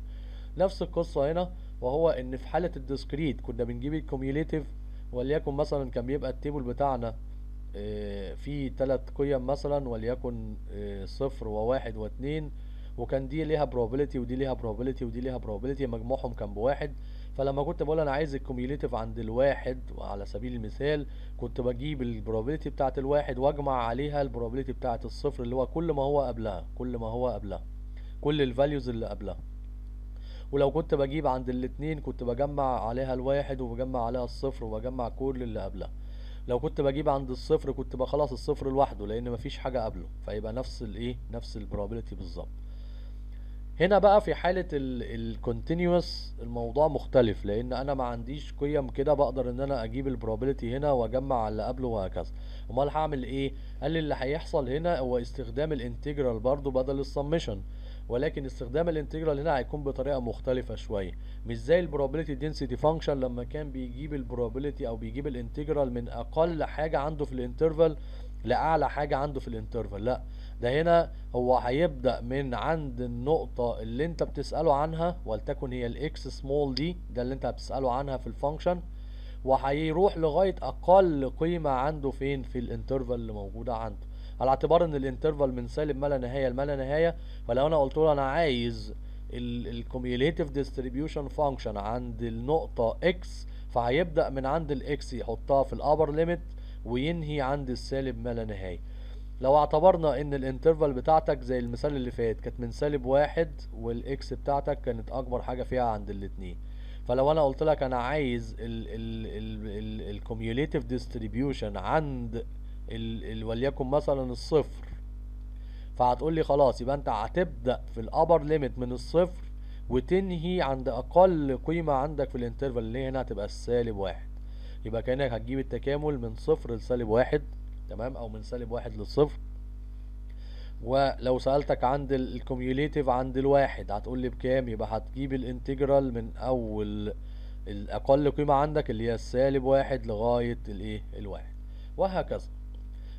نفس القصه هنا، وهو ان في حاله الديسكريت كنا بنجيب الكوميوليتيف، وليكن مثلا كان بيبقى التيبل بتاعنا في 3 قيم مثلا، وليكن 0 و1 و2، وكان دي ليها probability ودي ليها probability ودي ليها probability، مجموعهم كان ب1. فلما كنت بقول انا عايز الكوميوليتيف عند ال1 على سبيل المثال، كنت بجيب البروبابيلتي بتاعه ال1 واجمع عليها البروبابيلتي بتاعه ال0 اللي هو كل ما هو قبلها، كل الفاليوز اللي قبلها. ولو كنت بجيب عند ال2 كنت بجمع عليها ال1 وبجمع عليها ال0 وبجمع كل اللي قبلها. لو كنت بجيب عند ال0 كنت بخلص ال0 لوحده لان مفيش حاجه قبله، فيبقى نفس الايه، نفس البروبابيلتي بالظبط. هنا بقى في حاله الكونتينوس الموضوع مختلف، لان انا ما عنديش قيم كده بقدر ان انا اجيب البروبابيلتي هنا واجمع على اللي قبله وهكذا. امال هعمل ايه؟ قال لي اللي هيحصل هنا هو استخدام الانتجرال برضو بدل السمشن، ولكن استخدام الانتجرال هنا هيكون بطريقه مختلفه شويه، مش زي البروبابيلتي دنسيتي فانكشن لما كان بيجيب البروبابيلتي او بيجيب الانتجرال من اقل حاجه عنده في الانترفال لاعلى حاجه عنده في الانترفال. لا، ده هنا هو هيبدا من عند النقطه اللي انت بتساله عنها، ولتكن هي الاكس سمول دي، ده اللي انت بتساله عنها في الفانكشن، وهيروح لغايه اقل قيمه عنده فين في الانترفال اللي موجوده عنده، على اعتبار ان الانترفال من سالب ما لا نهايه لما لا نهايه. فلو انا قلت له انا عايز الكوميوليتيف ديستريبيوشن فانكشن عند النقطه اكس، فهيبدا من عند الاكس يحطها في الابر ليميت وينهي عند السالب ما لا نهايه. لو اعتبرنا ان الانترفال بتاعتك زي المثال اللي فات كانت من -1 والاكس بتاعتك كانت اكبر حاجه فيها عند ال2، فلو انا قلت لك انا عايز الكوميوليتيف ديستريبيوشن عند وليكن مثلا ال0، فهتقول لي خلاص يبقى انت هتبدا في الابر ليميت من ال0 وتنهي عند اقل قيمه عندك في الانترفال اللي هنا هتبقى -1. يبقى كانك هتجيب التكامل من 0 ل -1، تمام، او من -1 ل0. ولو سالتك عند الكوميوليتيف عند ال1 هتقول لي بكام، يبقى هتجيب الانتجرال من اول الاقل قيمه عندك اللي هي -1 لغايه الايه ال1 وهكذا.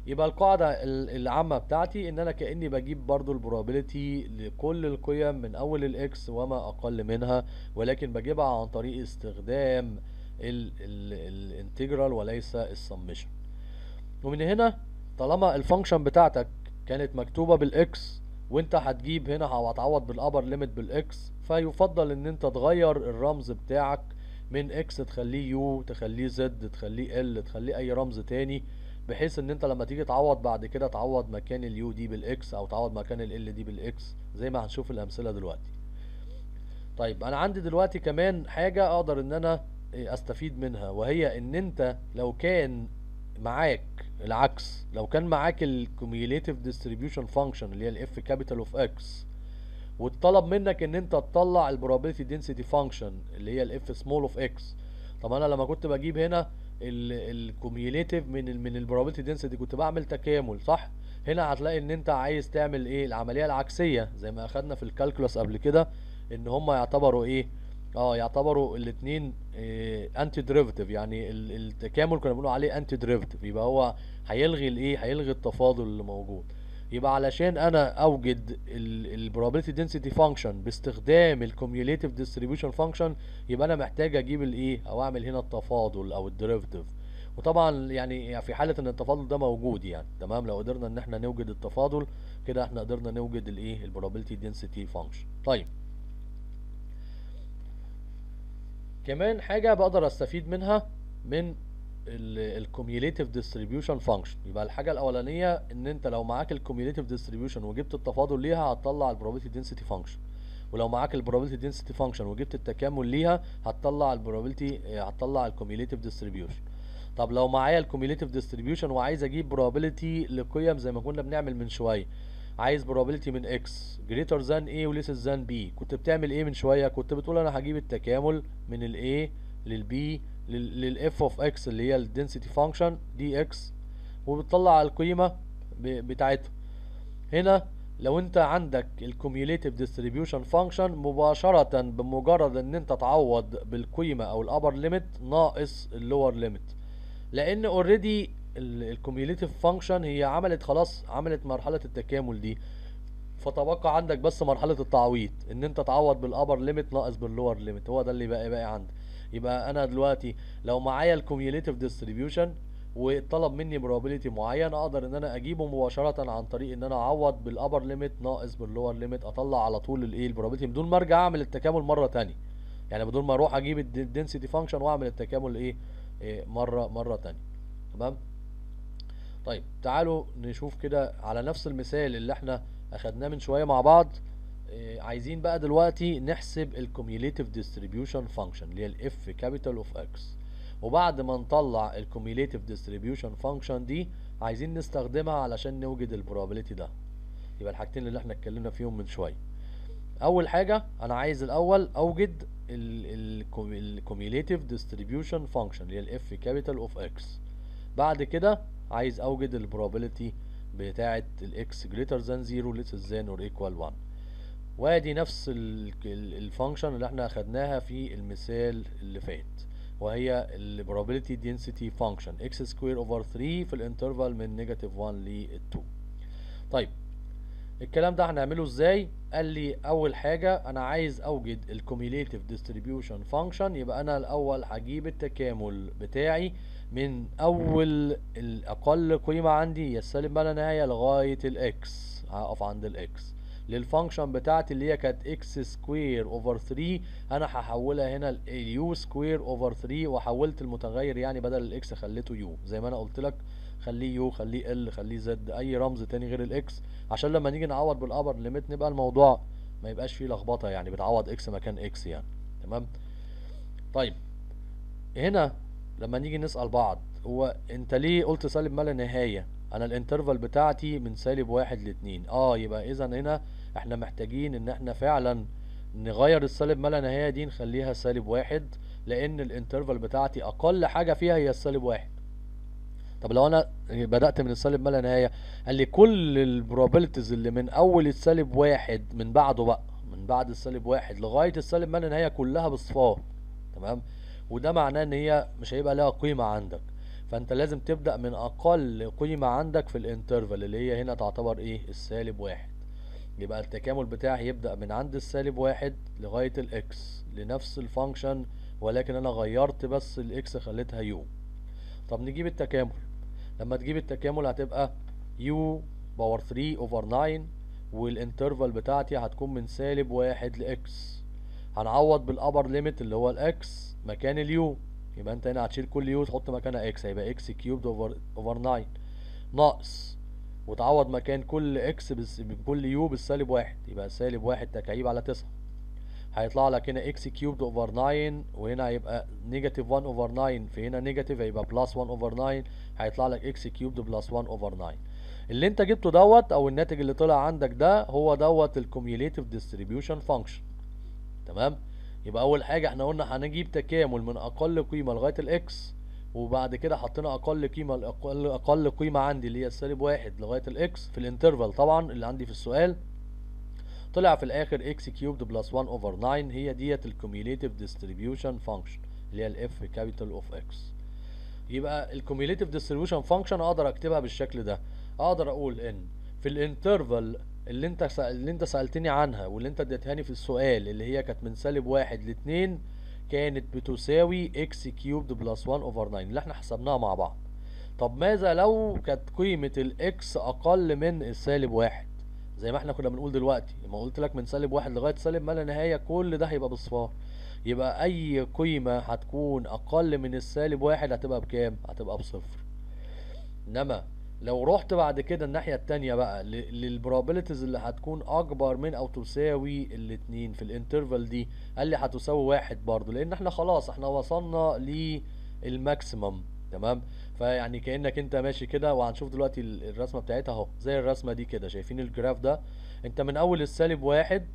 يبقى القاعدة العامة بتاعتي ان انا كأني بجيب برضو البروبابيلتي لكل القيم من اول الاكس وما اقل منها، ولكن بجيبها عن طريق استخدام الانتجرال وليس السمشن. ومن هنا طالما الفانكشن بتاعتك كانت مكتوبة بالاكس وانت هتجيب هنا هتعوض بالابر ليميت بالاكس، فيفضل ان انت تغير الرمز بتاعك من اكس تخليه يو، تخليه زد، تخليه ال، تخليه اي رمز تاني، بحيث ان انت لما تيجي تعوض بعد كده تعوض مكان اليو دي بالاكس او تعوض مكان ال دي بالاكس زي ما هنشوف الامثله دلوقتي. طيب انا عندي دلوقتي كمان حاجه اقدر ان انا استفيد منها، وهي ان انت لو كان معاك العكس، لو كان معاك الكوميوليتيف ديستريبيوشن فانكشن اللي هي الاف كابيتال اوف اكس، واتطلب منك ان انت تطلع البروبابيلتي دنسيتي فانكشن اللي هي الاف سمول اوف اكس. طب انا لما كنت بجيب هنا الكوميوليتيف من البروبابيلتي دنسيتي كنت بعمل تكامل، صح؟ هنا هتلاقي ان انت عايز تعمل ايه؟ العمليه العكسيه زي ما اخدنا في الكالكولس قبل كده، ان هما يعتبروا ايه؟ يعتبروا الاثنين انتي ديريفاتيف، يعني التكامل كنا بنقول عليه انتي ديريفاتيف، يبقى هو هيلغي الايه؟ هيلغي التفاضل اللي موجود. يبقى علشان انا اوجد البروبابيلتي دنسيتي فانكشن باستخدام الكوميوليتيف ديستريبيوشن فانكشن، يبقى انا محتاج اجيب الايه؟ او اعمل هنا التفاضل او الديريفاتيف، وطبعا يعني في حاله ان التفاضل ده موجود يعني، تمام؟ لو قدرنا ان احنا نوجد التفاضل كده احنا قدرنا نوجد الايه؟ البروبابيلتي دنسيتي فانكشن. طيب كمان حاجه بقدر استفيد منها من الكوميوليتيف ديستريبيوشن فانكشن. يبقى الحاجه الاولانيه ان انت لو معاك الكوميوليتيف ديستريبيوشن وجبت التفاضل ليها هتطلع البروبابيلتي دنسيتي فانكشن، ولو معاك البروبابيلتي دنسيتي فانكشن وجبت التكامل ليها هتطلع البروبابيلتي، هتطلع الكوميوليتيف ديستريبيوشن. طب لو معايا الكوميوليتيف ديستريبيوشن وعايز اجيب بروبابيلتي لقيم زي ما كنا بنعمل من شويه، عايز probability من x greater than a و less than b، كنت بتعمل ايه من شويه؟ كنت بتقول انا هجيب التكامل من ال a لل b لل f of x اللي هي ال density function dx، وبتطلع القيمه بتاعتها. هنا لو انت عندك ال cumulative distribution function مباشره بمجرد ان انت تعوض بالقيمه او ال upper limit ناقص ال lower limit، لان already الكوميوليتيف فانكشن هي عملت خلاص، عملت مرحله التكامل دي، فتبقى عندك بس مرحله التعويض، ان انت تعوض بالابر ليميت ناقص باللور ليميت، هو ده اللي باقي عندك. يبقى انا دلوقتي لو معايا الكوميوليتيف ديستريبيوشن وطلب مني probability معين، اقدر ان انا اجيبه مباشره عن طريق ان انا اعوض بالابر ليميت ناقص باللور ليميت، اطلع على طول الايه؟ probability، بدون ما ارجع اعمل التكامل مره ثانيه، يعني بدون ما اروح اجيب الدنسيتي فانكشن واعمل التكامل ايه؟ مره ثانيه. تمام؟ طيب تعالوا نشوف كده على نفس المثال اللي احنا اخدناه من شويه مع بعض. عايزين بقى دلوقتي نحسب الكوميوليتيف ديستريبيوشن فانكشن اللي هي الاف كابيتال اوف اكس، وبعد ما نطلع الكوميوليتيف ديستريبيوشن فانكشن دي عايزين نستخدمها علشان نوجد البروبابيلتي ده. يبقى الحاجتين اللي احنا اتكلمنا فيهم من شويه، اول حاجه انا عايز الاول اوجد الكوميوليتيف ديستريبيوشن فانكشن اللي هي الاف كابيتال اوف اكس، بعد كده عايز اوجد البروبابيلتي بتاعه الاكس greater than 0 less than or equal 1. وادي نفس الفانكشن اللي احنا اخدناها في المثال اللي فات، وهي البروبابيلتي دنسيتي فانكشن x square over 3 في الانترفال من نيجاتيف 1 ل 2. طيب الكلام ده هنعمله ازاي؟ قال لي اول حاجه انا عايز اوجد الكوميوليتيف ديستريبيوشن فانكشن، يبقى انا الاول هجيب التكامل بتاعي من اول الاقل قيمه عندي هي السالب ما لا نهايه لغايه الاكس، هقف عند الاكس للفانكشن بتاعتي اللي هي كانت اكس سكوير اوفر 3، انا هحولها هنا اليو سكوير اوفر 3، وحولت المتغير يعني بدل الاكس خليته يو زي ما انا قلت لك، خليه يو، خليه ال، خليه زد، اي رمز تاني غير الاكس، عشان لما نيجي نعوض بالابر ليميت نبقى الموضوع ما يبقاش فيه لخبطه، يعني بتعوض اكس مكان اكس يعني. تمام؟ طيب هنا لما نيجي نسأل بعض، هو انت ليه قلت سالب ما لا نهاية؟ انا الانترفال بتاعتي من سالب 1 ل 2، يبقى اذا هنا احنا محتاجين ان احنا فعلا نغير السالب ما لا نهاية دي نخليها سالب 1، لان الانترفال بتاعتي اقل حاجة فيها هي السالب 1. طب لو انا بدأت من السالب ما لا نهاية، قال لي كل البروبابيلتيز اللي من اول السالب 1 من بعده بقى، من بعد السالب 1 لغاية السالب ما لا نهاية كلها بصفار، تمام؟ وده معناه ان هي مش هيبقى لها قيمه عندك، فانت لازم تبدا من اقل قيمه عندك في الانترفال اللي هي هنا تعتبر ايه؟ السالب 1. يبقى التكامل بتاعي يبدا من عند السالب 1 لغايه الاكس لنفس الفانكشن، ولكن انا غيرت بس الاكس خليتها يو. طب نجيب التكامل، لما تجيب التكامل هتبقى يو باور 3 اوفر 9 والانترفال بتاعتي هتكون من سالب 1 لإكس. هنعوض بالأبر ليميت اللي هو الإكس مكان اليو، يبقى انت هنا هتشيل كل يو تحط مكانها إكس، هيبقى إكس كيوبد أوفر 9 ناقص، وتعوض مكان كل إكس بكل يو بالسالب 1، يبقى سالب 1 تكعيب على 9. هيطلع لك هنا إكس كيوبد أوفر 9، وهنا هيبقى نيجاتيف 1 أوفر 9، في هنا نيجاتيف هيبقى بلس 1 أوفر 9، هيطلع لك إكس كيوبد بلس 1 أوفر 9. اللي انت جبته دوت او الناتج اللي طلع عندك ده هو دوت الكوميوليتيف ديستريبيوشن فانكشن. تمام، يبقى اول حاجه احنا قلنا هنجيب تكامل من اقل قيمه لغايه الاكس، وبعد كده حطينا اقل قيمه، اقل قيمه عندي اللي هي السالب 1 لغايه الاكس في الانترفال طبعا اللي عندي في السؤال، طلع في الاخر اكس كيوبد بلس 1 اوفر 9. هي ديت الكوميوليتيف ديستريبيوشن فانكشن اللي هي الاف كابيتال اوف اكس. يبقى الكوميوليتيف ديستريبيوشن فانكشن اقدر اكتبها بالشكل ده، اقدر اقول ان في الانترفال اللي انت سالتني عنها واللي انت اديتهاني في السؤال اللي هي كانت من سالب 1 ل 2 كانت بتساوي اكس كيوبد بلس 1 اوفر 9 اللي احنا حسبناها مع بعض. طب ماذا لو كانت قيمه الاكس اقل من السالب 1 زي ما احنا كنا بنقول دلوقتي؟ لما قلت لك من سالب 1 لغايه سالب ما لا نهايه كل ده هيبقى بصفار، يبقى اي قيمه هتكون اقل من السالب 1 هتبقى بكام؟ هتبقى بصفر. انما لو رحت بعد كده الناحية التانية بقى للبروبابيلتيز اللي هتكون أكبر من أو تساوي الاتنين في الانترفال دي، قال لي هتساوي 1 برضه، لأن احنا خلاص احنا وصلنا للماكسيمم. تمام، فيعني كأنك انت ماشي كده، وهنشوف دلوقتي الرسمة بتاعتها اهو زي الرسمة دي كده، شايفين الجراف ده؟ انت من أول السالب 1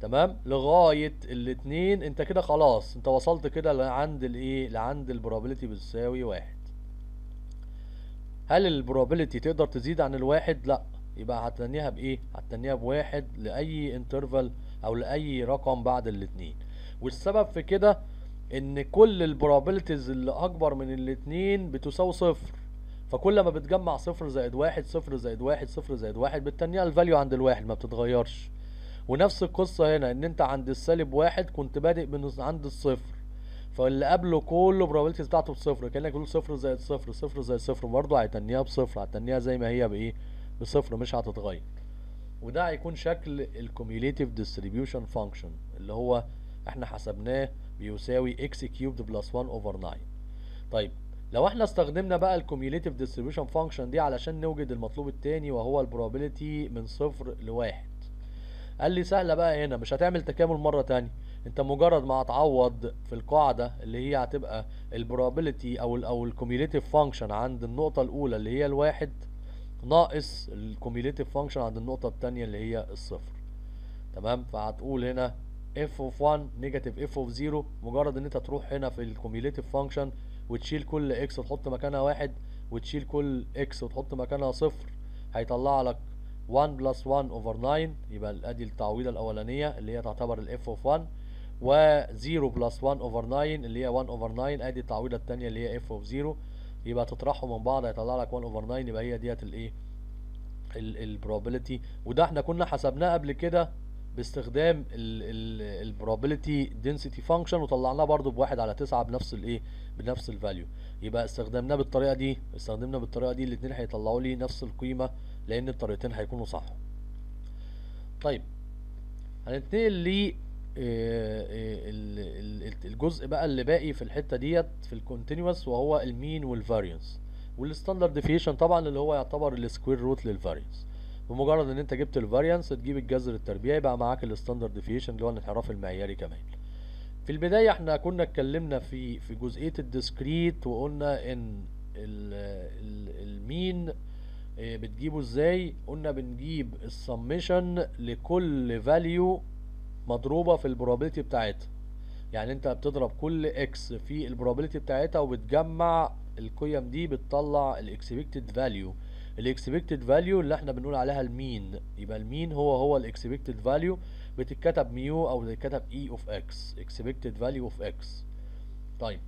تمام لغاية الاتنين انت كده خلاص، انت وصلت كده لعند الايه؟ لعند البروبابيلتي بتساوي 1. هل البروبابيلتي تقدر تزيد عن الواحد؟ لا، يبقى هتنيها بايه؟ هتنيها بواحد لاي انترفال او لاي رقم بعد الاتنين. والسبب في كده ان كل البروبابيلتيز اللي اكبر من الاتنين بتساوي صفر، فكل ما بتجمع صفر زائد واحد صفر زائد واحد صفر زائد واحد بتنيها الفاليو عند الواحد ما بتتغيرش. ونفس القصة هنا، ان انت عند السالب 1 كنت بادئ من عند الصفر، فاللي قبله كله probabilities بتاعته بصفر، كأنك بتقول صفر زائد صفر صفر زائد صفر، برضه هيتنيها بصفر، هتنيها زي ما هي بايه؟ بصفر، مش هتتغير. وده هيكون شكل الكوميوليتيف ديستريبيوشن فانكشن اللي هو احنا حسبناه بيساوي اكس كيوبد بلس 1 اوفر 9. طيب لو احنا استخدمنا بقى الكوميوليتيف ديستريبيوشن فانكشن دي علشان نوجد المطلوب التاني وهو البروبابيلتي من صفر لواحد، قال لي سهله بقى هنا، مش هتعمل تكامل مره تانيه، انت مجرد ما هتعوض في القاعده اللي هي هتبقى البروبابيلتي او الكوميوليتيف فانكشن عند النقطه الاولى اللي هي الواحد ناقص الكوميوليتيف فانكشن عند النقطه الثانيه اللي هي الصفر. تمام، فهتقول هنا اف اوف 1 نيجاتيف اف اوف 0، مجرد ان انت تروح هنا في الكوميوليتيف فانكشن وتشيل كل اكس وتحط مكانها واحد، وتشيل كل اكس وتحط مكانها صفر، هيطلع لك 1 بلس 1 اوفر 9، يبقى ادي التعويضه الاولانيه اللي هي تعتبر الاف اوف 1، و 0 بلس 1 اوفر 9 اللي هي 1 اوفر 9، ادي التعويضه الثانيه اللي هي اف اوف 0، يبقى تطرحهم من بعض هيطلع لك 1 اوفر 9. يبقى هي ديت الايه؟ البروبابيلتي، وده احنا كنا حسبناه قبل كده باستخدام البروبابيلتي دنسيتي فانكشن، وطلعناه برده بواحد على 9 بنفس الايه؟ بنفس الفاليو. يبقى استخدمناه بالطريقه دي، الاثنين هيطلعوا لي نفس القيمه لان الطريقتين هيكونوا صح. طيب هننتقل ل الجزء بقى اللي باقي في الحته ديت في الكونتينوس، وهو المين والفاريانس والستاندرد ديفيشن طبعا اللي هو يعتبر السكوير روت للفاريانس. بمجرد ان انت جبت الفاريانس تجيب الجذر التربيعي يبقى معاك الستاندرد ديفيشن اللي هو الانحراف المعياري كمان. في البدايه احنا كنا اتكلمنا في جزئيه الديسكريت، وقلنا ان المين بتجيبه ازاي؟ قلنا بنجيب السميشن لكل فاليو مضروبه في البروبابيلتي بتاعتها، يعني انت بتضرب كل اكس في البروبابيلتي بتاعتها وبتجمع القيم دي بتطلع الاكسبكتد فاليو. الاكسبكتد فاليو اللي احنا بنقول عليها المين، يبقى المين هو الاكسبكتد فاليو، بتتكتب ميو او بتتكتب اي اوف اكس، اكسبكتد فاليو اوف اكس. طيب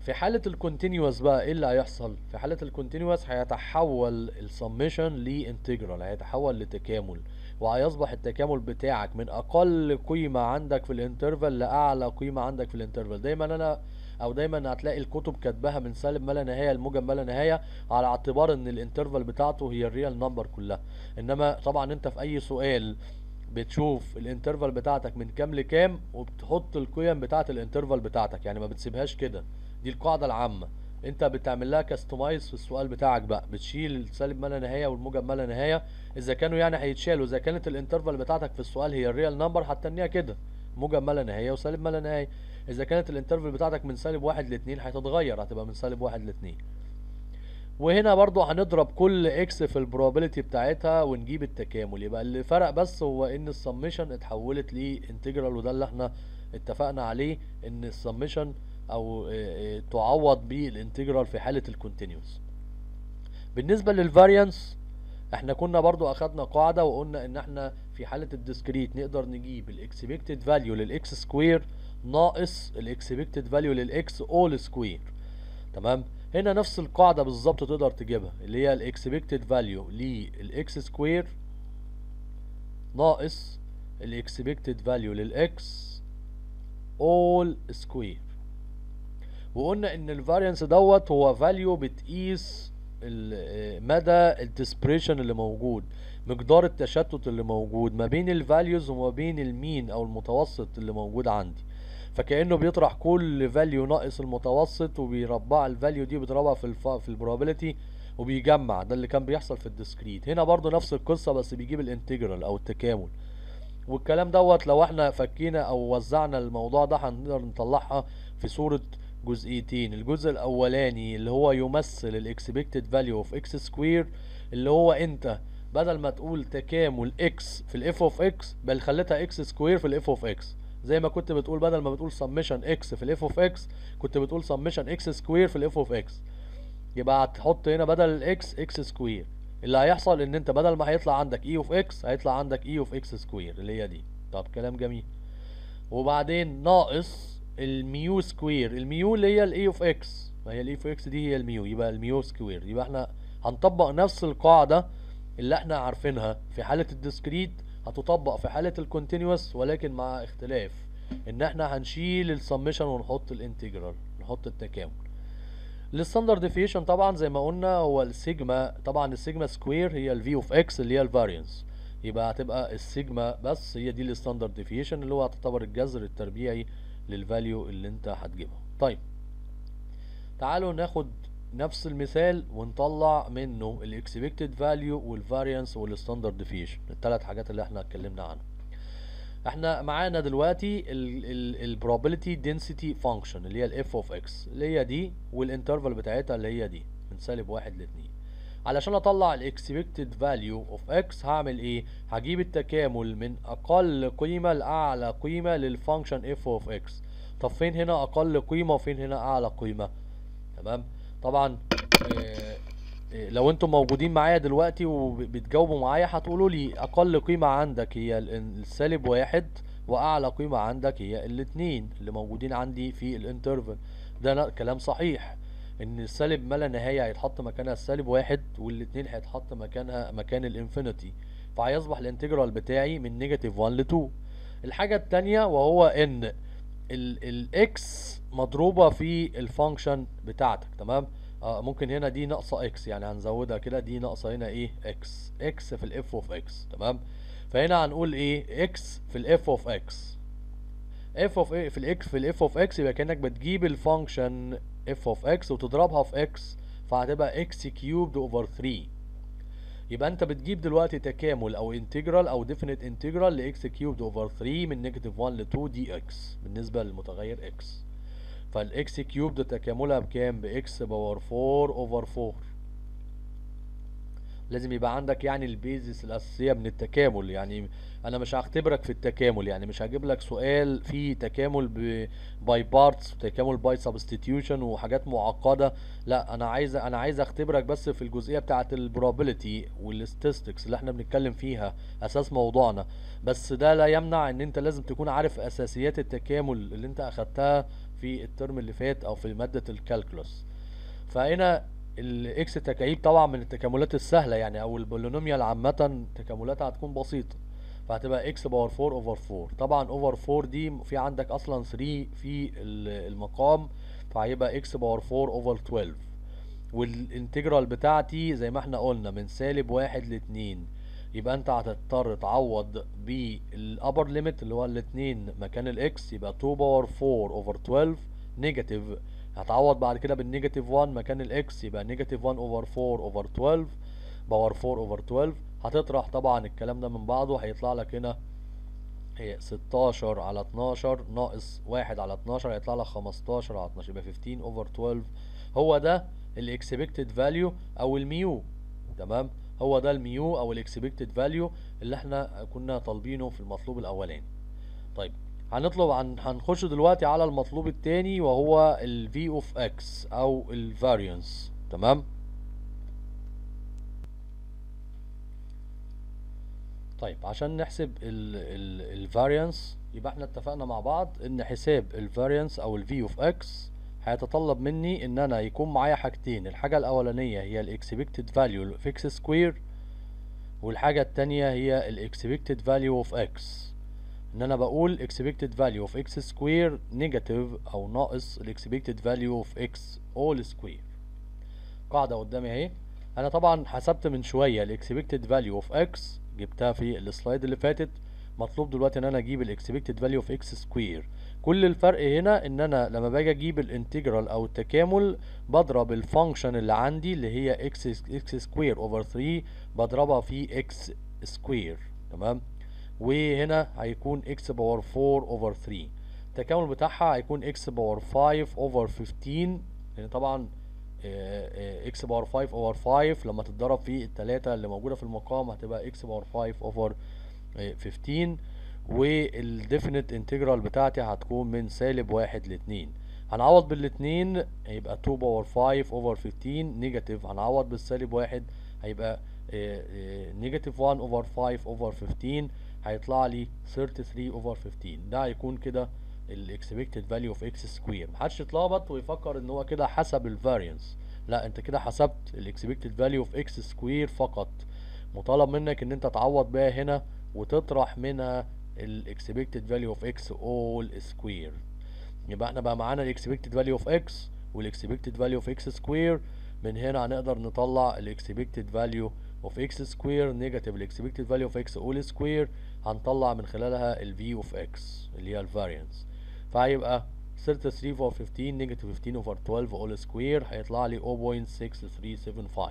في حالة الكونتينيوس بقى ايه اللي هيحصل؟ في حالة الكونتينيوس هيتحول السميشن لانتجرال، هيتحول لتكامل، وهيصبح التكامل بتاعك من اقل قيمة عندك في الانترفال لاعلى قيمة عندك في الانترفال. دايما انا او دايما هتلاقي الكتب كاتباها من سالب ما لا نهايه لموجب ما لا نهايه، على اعتبار ان الانترفال بتاعته هي الريال نمبر كلها. انما طبعا انت في اي سؤال بتشوف الانترفال بتاعتك من كام لكام وبتحط القيم بتاعت الانترفال بتاعتك، يعني ما بتسيبهاش كده، دي القاعده العامه. انت بتعمل لها كاستمايز في السؤال بتاعك بقى، بتشيل السالب ما لا نهايه والموجب ما لا نهايه اذا كانوا يعني هيتشالوا، اذا كانت الانترفال بتاعتك في السؤال هي الريال نمبر هتنيها كده موجب ما لا نهايه وسالب ما لا نهايه. اذا كانت الانترفال بتاعتك من سالب 1 ل 2 هتتغير، هتبقى من سالب 1 ل 2. وهنا برضو هنضرب كل اكس في البروبابيلتي بتاعتها ونجيب التكامل. يبقى اللي فرق بس هو ان السميشن اتحولت لانتجرال، وده اللي احنا اتفقنا عليه ان السميشن او تعوض بالانتجرال في حاله الكونتينيوس. بالنسبه للفاريانس احنا كنا برضو اخدنا قاعده وقلنا ان احنا في حاله الديسكريت نقدر نجيب الاكسبكتد فاليو للاكس سكوير ناقص الاكسبكتد فاليو للاكس اول سكوير، تمام. هنا نفس القاعده بالظبط تقدر تجيبها، اللي هي الاكسبكتد فاليو للاكس سكوير ناقص الاكسبكتد فاليو للاكس اول سكوير. وقلنا ان الفاريانس دوت هو فاليو بتقيس مدى الديسبريشن اللي موجود، مقدار التشتت اللي موجود ما بين الفاليوز وما بين المين او المتوسط اللي موجود عندي. فكأنه بيطرح كل فاليو ناقص المتوسط وبيربع الفاليو دي، بيضربها في البروبابيلتي وبيجمع. ده اللي كان بيحصل في الديسكريت. هنا برضو نفس القصه بس بيجيب الانتجرال او التكامل. والكلام دوت لو احنا فكينا او وزعنا الموضوع ده هنقدر نطلعها في صوره جزئيتين. الجزء الاولاني اللي هو يمثل الاكسبكتد فاليو اوف اكس سكوير، اللي هو انت بدل ما تقول تكامل اكس في الاف اوف اكس بل خليتها اكس سكوير في الاف اوف اكس، زي ما كنت بتقول بدل ما بتقول سمشن اكس في الاف اوف اكس كنت بتقول سمشن اكس سكوير في الاف اوف اكس. يبقى هتحط هنا بدل الاكس اكس سكوير. اللي هيحصل ان انت بدل ما هيطلع عندك اي اوف اكس هيطلع عندك اي اوف اكس سكوير اللي هي دي. طب كلام جميل. وبعدين ناقص الميو سكوير، الميو اللي هي الاي اوف اكس، ما هي الاي اوف اكس دي هي الميو، يبقى الميو سكوير. يبقى احنا هنطبق نفس القاعده اللي احنا عارفينها في حاله الديسكريت هتطبق في حاله الكونتينوس، ولكن مع اختلاف ان احنا هنشيل السمشن ونحط الانتجرال، نحط التكامل. الستاندرد ديفيشن طبعا زي ما قلنا هو السيجما، طبعا السيجما سكوير هي الفي اوف اكس اللي هي الفاريانس، يبقى هتبقى السيجما بس هي دي الستاندرد ديفيشن اللي هو هتعتبر الجذر التربيعي للفاليو اللي انت هتجيبها. طيب تعالوا ناخد نفس المثال ونطلع منه الاكسبكتد فاليو والفاريانس والستاندرد ديفيشن، الثلاث حاجات اللي احنا اتكلمنا عنها. احنا معانا دلوقتي البروبابيلتي دنسيتي فانكشن اللي هي الاف اوف اكس اللي هي دي، والانترفال بتاعتها اللي هي دي من سالب 1 ل 2. علشان اطلع الاكسبكتد فاليو اوف اكس هعمل ايه؟ هجيب التكامل من اقل قيمه لاعلى قيمه للفانكشن اف اوف اكس. طب فين هنا اقل قيمه وفين هنا اعلى قيمه؟ تمام؟ طبعا لو انتم موجودين معايا دلوقتي وبتجاوبوا معايا هتقولوا لي اقل قيمه عندك هي السالب 1 واعلى قيمه عندك هي الاثنين اللي موجودين عندي في الانترفال. ده كلام صحيح، ان السالب ما لا نهايه هيتحط مكانها السالب 1 والاثنين هيتحط مكانها مكان الانفينيتي، فهيصبح الانتجرال بتاعي من نيجاتيف 1 ل 2. الحاجه الثانيه وهو ان الاكس مضروبه في الفانكشن بتاعتك، تمام. ممكن هنا دي ناقصه اكس، يعني هنزودها كده، دي ناقصه هنا ايه اكس، اكس في الاف اوف اكس، تمام. فهنا هنقول ايه اكس في الاف اوف اكس، اف اوف ايه في الاكس في الاف اوف اكس. يبقى كانك بتجيب الفانكشن اف اوف اكس وتضربها في اكس، فهتبقى اكس كيوبد اوفر 3. يبقى انت بتجيب دلوقتي تكامل او انتجرال او ديفينيت انتجرال لاكس كيوبد اوفر 3 من نيجاتيف 1 ل 2 دي اكس بالنسبه للمتغير اكس. فالاكس كيوبد تكاملها بكام؟ باكس باور 4 اوفر 4. لازم يبقى عندك يعني البيزس الاساسيه من التكامل، يعني انا مش هختبرك في التكامل، يعني مش هجيب لك سؤال فيه تكامل باي بارتس وتكامل باي سبستيتيوشن وحاجات معقده، لا انا عايز اختبرك بس في الجزئيه بتاعه البروبابيلتي والستاتستكس اللي احنا بنتكلم فيها اساس موضوعنا. بس ده لا يمنع ان انت لازم تكون عارف اساسيات التكامل اللي انت اخدتها في الترم اللي فات او في ماده الكالكولس. فهنا الاكس تكعيب طبعا من التكاملات السهله يعني، او البولينوميال عامه تكاملاتها هتكون بسيطه، فهتبقى اكس باور 4 اوفر 4. طبعا اوفر 4 دي في عندك اصلا 3 في المقام، فهيبقى اكس باور 4 اوفر 12، والانتجرال بتاعتي زي ما احنا قلنا من سالب 1 ل 2، يبقى انت هتضطر تعوض بالابر ليميت اللي هو ال 2 مكان الاكس، يبقى 2 باور 4 اوفر 12 نيجاتيف، هتعوض بعد كده بالنيجاتيف 1 مكان الاكس يبقى نيجاتيف 1 اوفر 4 اوفر 12 باور 4 اوفر 12. هتطرح طبعا الكلام ده من بعضه، هيطلع لك هنا 16 على 12 ناقص 1 على 12 هيطلع لك 15 على 12، يبقى 15 اوفر 12. هو ده الاكسبكتد فاليو او الميو، تمام؟ هو ده الميو او الاكسبكتد فاليو اللي احنا كنا طالبينه في المطلوب الاولاني. طيب هنخش دلوقتي على المطلوب الثاني وهو ال v of x او الفاريانس، تمام؟ طيب عشان نحسب الفاريانس يبقى احنا اتفقنا مع بعض ان حساب الفاريانس او ال v of x هيتطلب مني ان انا يكون معايا حاجتين، الحاجة الاولانية هي الاكسبكتد فاليو اوف اكس سكوير، والحاجة التانية هي الاكسبكتد فاليو اوف اكس. ان انا بقول expected value of x square negative او ناقص expected value of x all square. قاعدة قدامي اهي، انا طبعا حسبت من شوية expected value of x جبتها في السلايد اللي فاتت، مطلوب دلوقتي ان انا اجيب expected value of x square. كل الفرق هنا ان انا لما باجي اجيب الانتجرال او التكامل بضرب الفانكشن اللي عندي اللي هي x square over 3 بضربها في x square، تمام؟ وهنا هيكون x باور 4 اوفر 3، التكامل بتاعها هيكون x باور 5 اوفر 15، لان طبعا x باور 5 اوفر 5 لما تتضرب في التلاتة اللي موجودة في المقام هتبقى x باور 5 اوفر 15، والديفينيت انتجرال بتاعتي هتكون من سالب 1 ل 2، هنعوض بالاثنين هيبقى 2 باور 5 اوفر 15 نيجاتيف، هنعوض بالسالب 1 هيبقى نيجاتيف 1 اوفر 5 اوفر 15 هيطلع لي 33 اوفر 15. ده هيكون كده الاكسبكتد فاليو اوف اكس سكوير. محدش يتلخبط ويفكر ان هو كده حسب الفاريانس، لا انت كده حسبت الاكسبكتد فاليو اوف اكس سكوير فقط، مطالب منك ان انت تعوض بيها هنا وتطرح منها الاكسبكتد فاليو اوف اكس اول سكوير. يبقى احنا بقى معانا الاكسبكتد فاليو اوف اكس والاكسبكتد فاليو اوف اكس سكوير، من هنا هنقدر نطلع الاكسبكتد فاليو of x square negative expected value of x all square، هنطلع من خلالها ال v of x اللي هي ال variance، فهيبقى 33 over 15 negative 15 over 12 all square هيطلع لي 0.6375.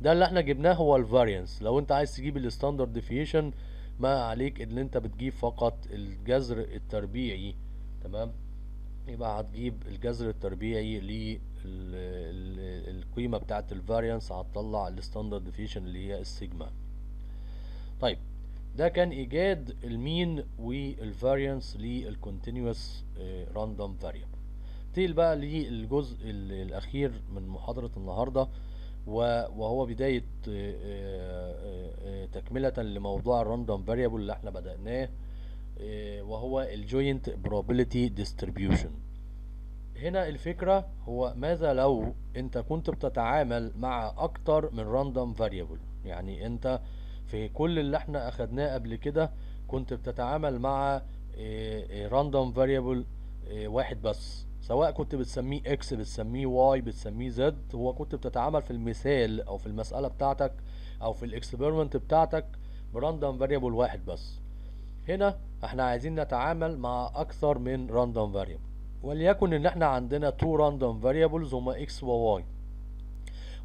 ده اللي احنا جبناه هو ال variance. لو انت عايز تجيب ال standard deviation ما عليك ان انت بتجيب فقط الجذر التربيعي، تمام؟ يبقى هتجيب الجذر التربيعي لل القيمة بتاعت الفاريانس، هتطلع الستاندرد ديفيشن اللي هي السيجما. طيب ده كان ايجاد المين والفاريانس للكونتينوس راندوم فاريبل. ننتقل بقى للجزء الاخير من محاضرة النهاردة وهو بداية تكملة لموضوع الراندوم فاريبل اللي احنا بدأناه وهو الجوينت بروبابيلتي ديستريبيوشن. هنا الفكرة هو ماذا لو انت كنت بتتعامل مع اكتر من راندوم فاريبل، يعني انت في كل اللي احنا اخدناه قبل كده كنت بتتعامل مع راندوم فاريبل واحد بس، سواء كنت بتسميه اكس بتسميه واي بتسميه زد، هو كنت بتتعامل في المثال او في المسألة بتاعتك او في الاكسبيرمنت بتاعتك براندوم فاريبل واحد بس. هنا احنا عايزين نتعامل مع اكثر من راندوم فاريبل، وليكن ان احنا عندنا 2 راندوم فاريبلز هما اكس وواي،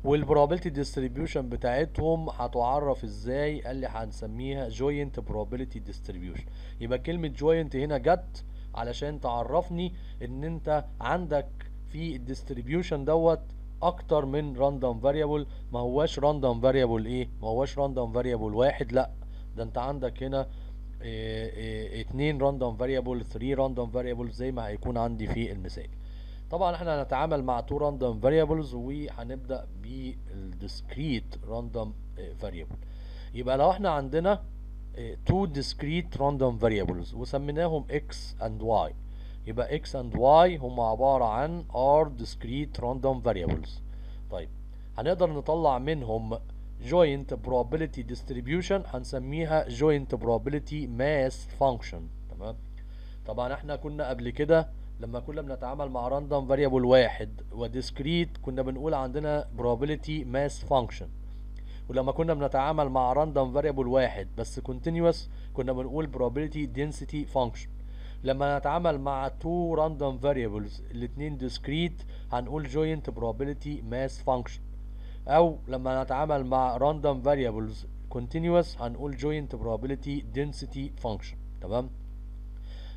والبروبابيلتي ديستريبيوشن بتاعتهم هتعرف ازاي؟ قال لي هنسميها جوينت بروبابيلتي ديستريبيوشن. يبقى كلمه جوينت هنا جت علشان تعرفني ان انت عندك في الديستريبيوشن دوت اكتر من راندوم فاريبل، ما هواش راندوم فاريبل ايه، ما هواش راندوم فاريبل واحد، لا ده انت عندك هنا 2 راندوم فاريبل 3 راندوم فاريبل زي ما هيكون عندي في المثال. طبعا احنا هنتعامل مع 2 راندوم فاريبلز وهنبدا بالديسكريت راندوم فاريبل. يبقى لو احنا عندنا 2 ديسكريت راندوم فاريبلز وسميناهم اكس اند واي، يبقى اكس اند واي هم عباره عن ار ديسكريت راندوم فاريبلز. طيب هنقدر نطلع منهم joint probability distribution هنسميها joint probability mass function، تمام؟ طبعا احنا كنا قبل كده لما كنا بنتعامل مع راندوم فاريبل واحد وديسكريت كنا بنقول عندنا probability mass function، ولما كنا بنتعامل مع راندوم فاريبل واحد بس continuous كنا بنقول probability density function. لما نتعامل مع 2 راندوم variables الاثنين discrete هنقول joint probability mass function، او لما نتعامل مع راندوم variables continuous هنقول joint probability density function. تمام،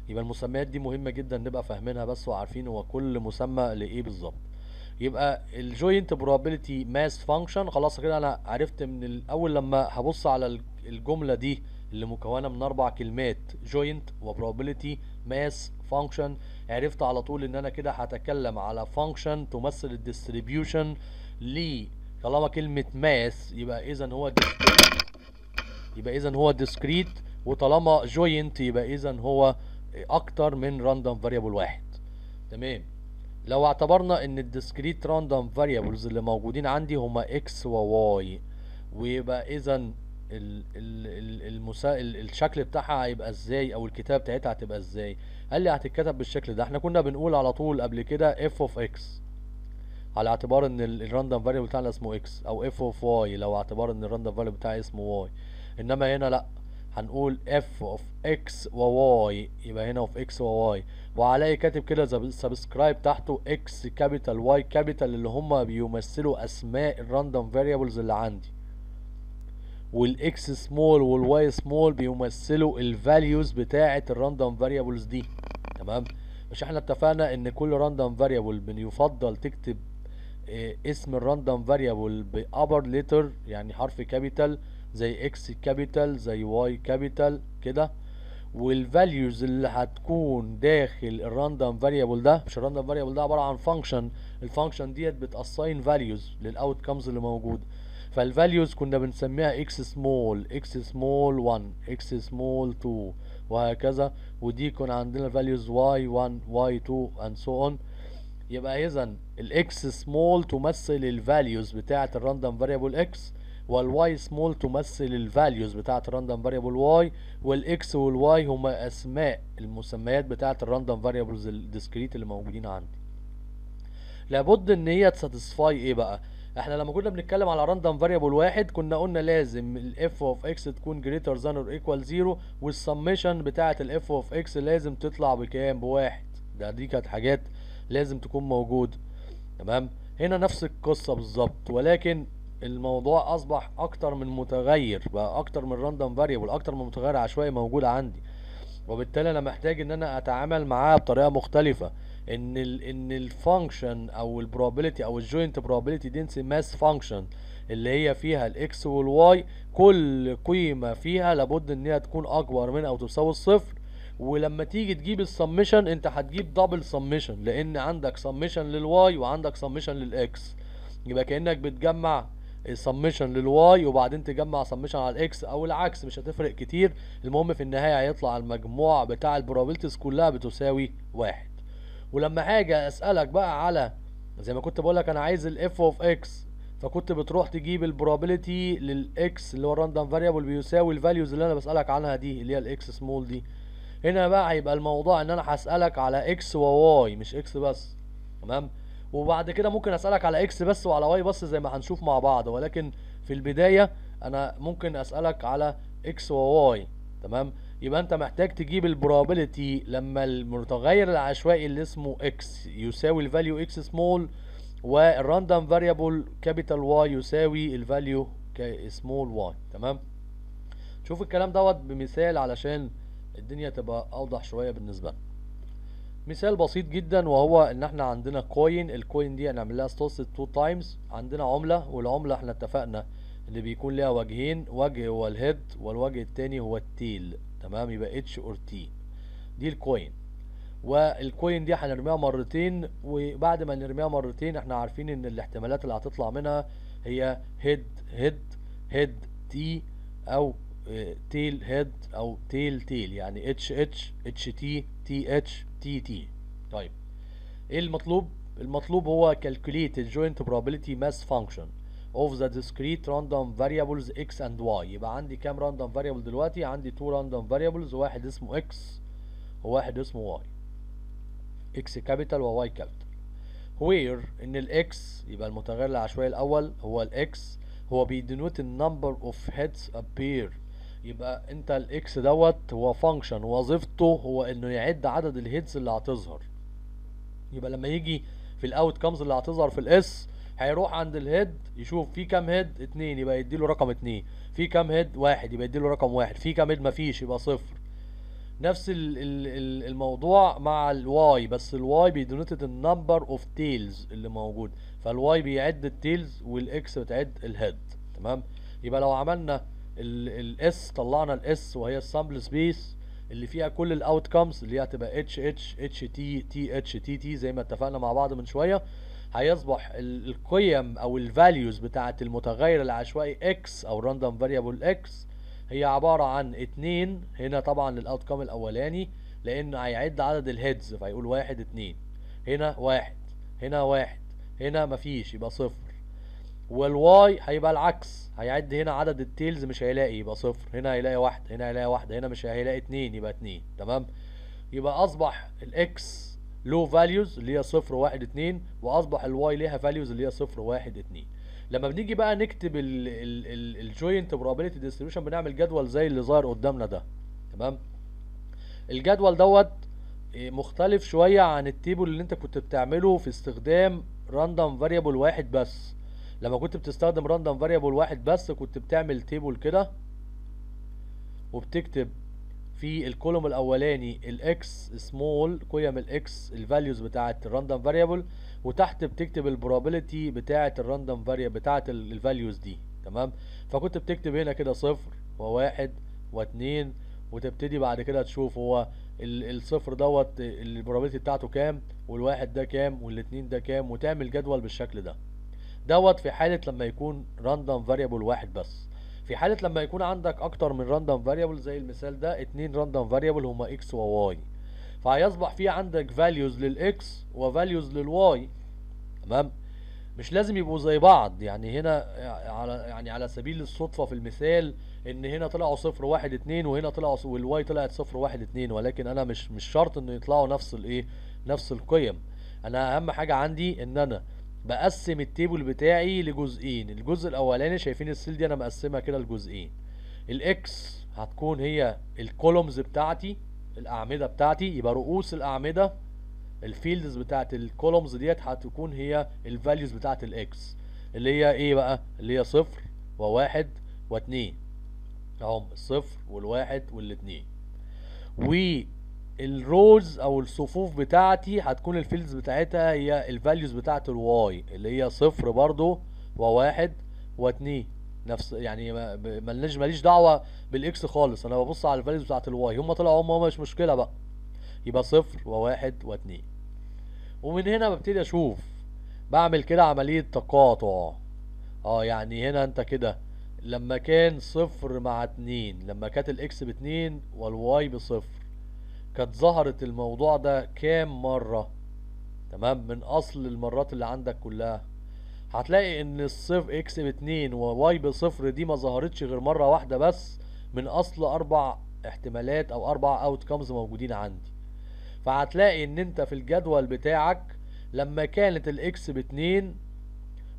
يبقى المسميات دي مهمة جدا نبقى فاهمينها بس وعارفين هو كل مسمى لإيه بالظبط. يبقى الجوينت probability mass function خلاص كده أنا عرفت من الأول لما هبص على الجملة دي اللي مكونة من 4 كلمات joint و probability mass function، عرفت على طول إن أنا كده هتكلم على function تمثل الديستريبيوشن لي طالما كلمة mass، يبقى إذا هو discrete، وطالما joint يبقى إذا هو اكتر من راندوم فاريبل واحد. تمام، لو اعتبرنا ان الديسكريت راندوم فاريبلز اللي موجودين عندي هما اكس وواي، ويبقى اذا الشكل بتاعها هيبقى ازاي او الكتابه بتاعتها هتبقى ازاي؟ قال لي هتتكتب بالشكل ده. احنا كنا بنقول على طول قبل كده اف اوف اكس على اعتبار ان الراندوم فاريبل بتاعنا اسمه اكس، او اف اوف واي لو اعتبار ان الراندوم فاريبل بتاعي اسمه واي. انما هنا لا، هنقول اف اوف اكس وواي، يبقى هنا اوف اكس وواي، وعلي كاتب كده سبسكرايب تحته اكس كابيتال واي كابيتال اللي هما بيمثلوا اسماء الراندوم فاريبلز اللي عندي، والاكس سمول والواي سمول بيمثلوا الفاليوز بتاعه الراندوم فاريبلز دي. تمام، مش احنا اتفقنا ان كل راندوم فاريبل بيفضل تكتب اسم الراندوم فاريبل بابر ليتر يعني حرف كابيتال زي اكس كابيتال زي واي كابيتال كده، والفاليوز اللي هتكون داخل الراندوم فاريبل ده، مش الراندوم فاريبل ده عباره عن فانكشن، الفانكشن ديت بتاساين فاليوز للاوت كامز اللي موجوده، فالفاليوز كنا بنسميها اكس سمول، اكس سمول 1، اكس سمول 2، وهكذا، ودي كان عندنا فاليوز واي 1 واي 2 اند سو اون. يبقى اذا الاكس سمول تمثل الفاليوز بتاعه الراندوم فاريبل اكس، والواي سمول تمثل الفاليوز بتاعت الراندوم فاريبل واي، والاكس والواي هما اسماء المسميات بتاعت الراندوم فاريبلز الديسكريت اللي موجودين عندي. لابد ان هي تساتسفاي ايه بقى؟ احنا لما كنا بنتكلم على راندوم فاريبل واحد كنا قلنا لازم الاف اوف اكس تكون جريتر ذان اور ايكوال زيرو، والسميشن بتاعت الاف اوف اكس لازم تطلع بكام؟ بواحد. دي كانت حاجات لازم تكون موجوده. تمام، هنا نفس القصه بالظبط، ولكن الموضوع اصبح اكتر من متغير، بقى اكتر من راندوم فاريبل، اكتر من متغير عشوائي موجود عندي، وبالتالي انا محتاج ان انا اتعامل معاه بطريقه مختلفه. ان الفانكشن او البروبابيلتي او الجوينت بروبابيلتي دينسي ماس فانكشن اللي هي فيها الاكس والواي كل قيمه فيها لابد ان هي تكون اكبر من او تساوي الصفر، ولما تيجي تجيب السميشن انت هتجيب دبل سميشن لان عندك سميشن للواي وعندك سميشن للاكس، يبقى كانك بتجمع سميشن للواي وبعدين تجمع سميشن على الاكس او العكس، مش هتفرق كتير، المهم في النهايه هيطلع المجموع بتاع البروبابيلتيز كلها بتساوي واحد. ولما حاجه اسالك بقى على زي ما كنت بقولك انا عايز الاف اوف اكس، فكنت بتروح تجيب البروبابيلتي للاكس اللي هو الراندوم فاريبل بيساوي الفاليوز اللي انا بسالك عنها دي اللي هي الاكس سمول دي. هنا بقى هيبقى الموضوع ان انا هسالك على اكس وواي مش اكس بس. تمام، وبعد كده ممكن اسالك على اكس بس وعلى واي بس زي ما هنشوف مع بعض، ولكن في البدايه انا ممكن اسالك على اكس وواي. تمام، يبقى انت محتاج تجيب البروبابيلتي لما المتغير العشوائي اللي اسمه اكس يساوي الفاليو اكس سمول والراندوم فاريبل كابيتال واي يساوي الفاليو سمول واي. تمام، شوف الكلام دوت بمثال علشان الدنيا تبقى اوضح شويه بالنسبه لنا. مثال بسيط جدا، وهو ان احنا عندنا كوين، الكوين دي هنعمل لها ستوست 2 تايمز، عندنا عمله، والعمله احنا اتفقنا اللي بيكون لها وجهين، وجه هو الهيد والوجه التاني هو التيل. تمام، يبقى اتش اور تي دي الكوين، والكوين دي هنرميها مرتين، وبعد ما نرميها مرتين احنا عارفين ان الاحتمالات اللي هتطلع منها هي هيد هيد هيد تي او تيل هيد او تيل تيل، يعني اتش اتش اتش تي تي اتش تي تي. طيب ايه المطلوب؟ المطلوب هو calculate the joint probability mass function of the discrete random variables x and y. يبقى عندي كام راندوم فاريبل دلوقتي؟ عندي 2 راندوم فاريبلز، واحد اسمه x وواحد اسمه y. اكس كابيتال وواي كابيتال. وير ان الاكس يبقى المتغير العشوائي الاول هو الاكس، هو بيدينوت النمبر اوف هيدز ابير. يبقى انت الاكس دوت هو فانكشن وظيفته هو انه يعد عدد الهيدز اللي هتظهر. يبقى لما يجي في الاوت كامز اللي هتظهر في الاس هيروح عند الهيد يشوف في كام هيد، 2 يبقى يديله رقم 2، في كام هيد، 1 يبقى يديله رقم 1، في كام هيد مفيش يبقى 0. نفس الموضوع مع الواي، بس الواي بيدونيتد النمبر اوف تيلز اللي موجود، فالواي بيعد التيلز والاكس بتعد الهيد. تمام، يبقى لو عملنا الاس طلعنا الاس وهي السامبل سبيس اللي فيها كل الاوت كامز اللي هي هتبقى اتش اتش اتش تي تي اتش تي تي زي ما اتفقنا مع بعض من شويه، هيصبح القيم او الفاليوز بتاعه المتغير العشوائي اكس او راندوم فاريبل اكس هي عباره عن 2 هنا طبعا للاوت كام الاولاني لان هيعد عدد الهيدز فهيقول 1 2، هنا 1 هنا 1 هنا مفيش يبقى 0. والواي هيبقى العكس، هيعد هنا عدد التيلز مش هيلاقي يبقى 0، هنا هيلاقي 1 هنا هيلاقي 1 هنا مش هيلاقي 2 يبقى 2. تمام، يبقى اصبح الاكس له فاليوز اللي هي 0 1 2، واصبح الواي ليها فاليوز اللي هي 0 1 2. لما بنيجي بقى نكتب الجوينت probability distribution بنعمل جدول زي اللي ظاهر قدامنا ده. تمام، الجدول دوت مختلف شويه عن التيبل اللي انت كنت بتعمله في استخدام راندوم فاريبل واحد بس. لما كنت بتستخدم راندوم فاريبل واحد بس كنت بتعمل تيبل كده وبتكتب في الكولوم الاولاني الاكس سمول قيم الاكس الفاليوز بتاعه الراندوم فاريبل، وتحت بتكتب البروبابيلتي بتاعه الراندوم فاريبل بتاعه الفاليوز دي. تمام، فكنت بتكتب هنا كده 0 و1 و2 وتبتدي بعد كده تشوف هو الصفر دوت البروبابيلتي بتاعته كام، والواحد ده كام، والاتنين ده كام، وتعمل جدول بالشكل ده. دوت في حالة لما يكون راندوم فاريبل واحد بس. في حالة لما يكون عندك أكتر من راندوم فاريبل زي المثال ده 2 راندوم فاريبل هما إكس وواي، فهيصبح في عندك فاليوز للإكس وفاليوز للواي. تمام، مش لازم يبقوا زي بعض، يعني هنا على سبيل الصدفة في المثال إن هنا طلعوا 0 1 2 وهنا طلعوا والواي طلعت 0 1 2، ولكن أنا مش شرط إنه يطلعوا نفس الإيه؟ نفس القيم. أنا أهم حاجة عندي إن أنا بقسم التيبل بتاعي لجزئين، الجزء الاولاني شايفين السيل دي انا مقسمها كده لجزئين، الاكس هتكون هي الكولومز بتاعتي الاعمده بتاعتي يبقى رؤوس الاعمده، الفيلدز بتاعت الكولومز ديت هتكون هي الفاليوز بتاعت الاكس اللي هي ايه بقى، اللي هي 0 و1 و2 اهم 0 و1 و2، الروز او الصفوف بتاعتي هتكون الفيلدز بتاعتها هي الفاليوز بتاعت الواي اللي هي 0 برضو و1 و2 نفس، يعني ماليش دعوه بالاكس خالص، انا ببص على الفاليوز بتاعت الواي، هم طلعوا هم مش مشكله بقى، يبقى 0 و1 و2. ومن هنا ببتدي اشوف بعمل كده عمليه تقاطع. يعني هنا انت كده لما كان 0 مع 2 لما كانت الاكس ب2 والواي ب0 كانت ظهرت الموضوع ده كام مرة؟ تمام، من أصل المرات اللي عندك كلها هتلاقي إن إكس ب2 وواي ب0 دي ما ظهرتش غير مرة واحدة بس من أصل 4 احتمالات أو 4 أوت كامز موجودين عندي. فهتلاقي إن أنت في الجدول بتاعك لما كانت الإكس ب2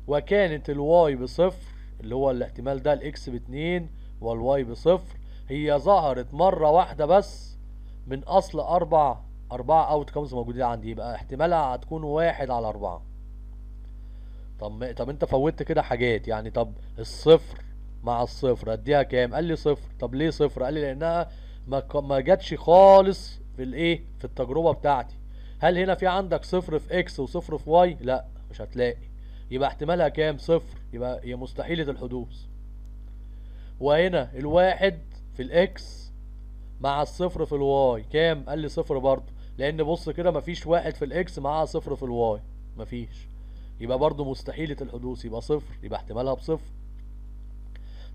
وكانت الواي ب0 اللي هو الاحتمال ده الإكس ب2 والواي ب0 هي ظهرت مرة واحدة بس من اصل 4 اوت كامز موجودين عندي، يبقى احتمالها هتكون 1/4. طب انت فوتت كده حاجات، يعني طب 0 مع 0 اديها كام؟ قال لي 0. طب ليه 0؟ قال لي لانها ما جاتش خالص في الايه؟ في التجربه بتاعتي. هل هنا في عندك 0 في اكس و0 في واي؟ لا مش هتلاقي، يبقى احتمالها كام؟ 0، يبقى هي مستحيله الحدوث. وهنا الواحد في الاكس مع 0 في الواي كام؟ قال لي 0 برضه، لان بص كده مفيش 1 في الاكس مع 0 في الواي مفيش، يبقى برضه مستحيلة الحدوث، يبقى 0، يبقى احتمالها ب0.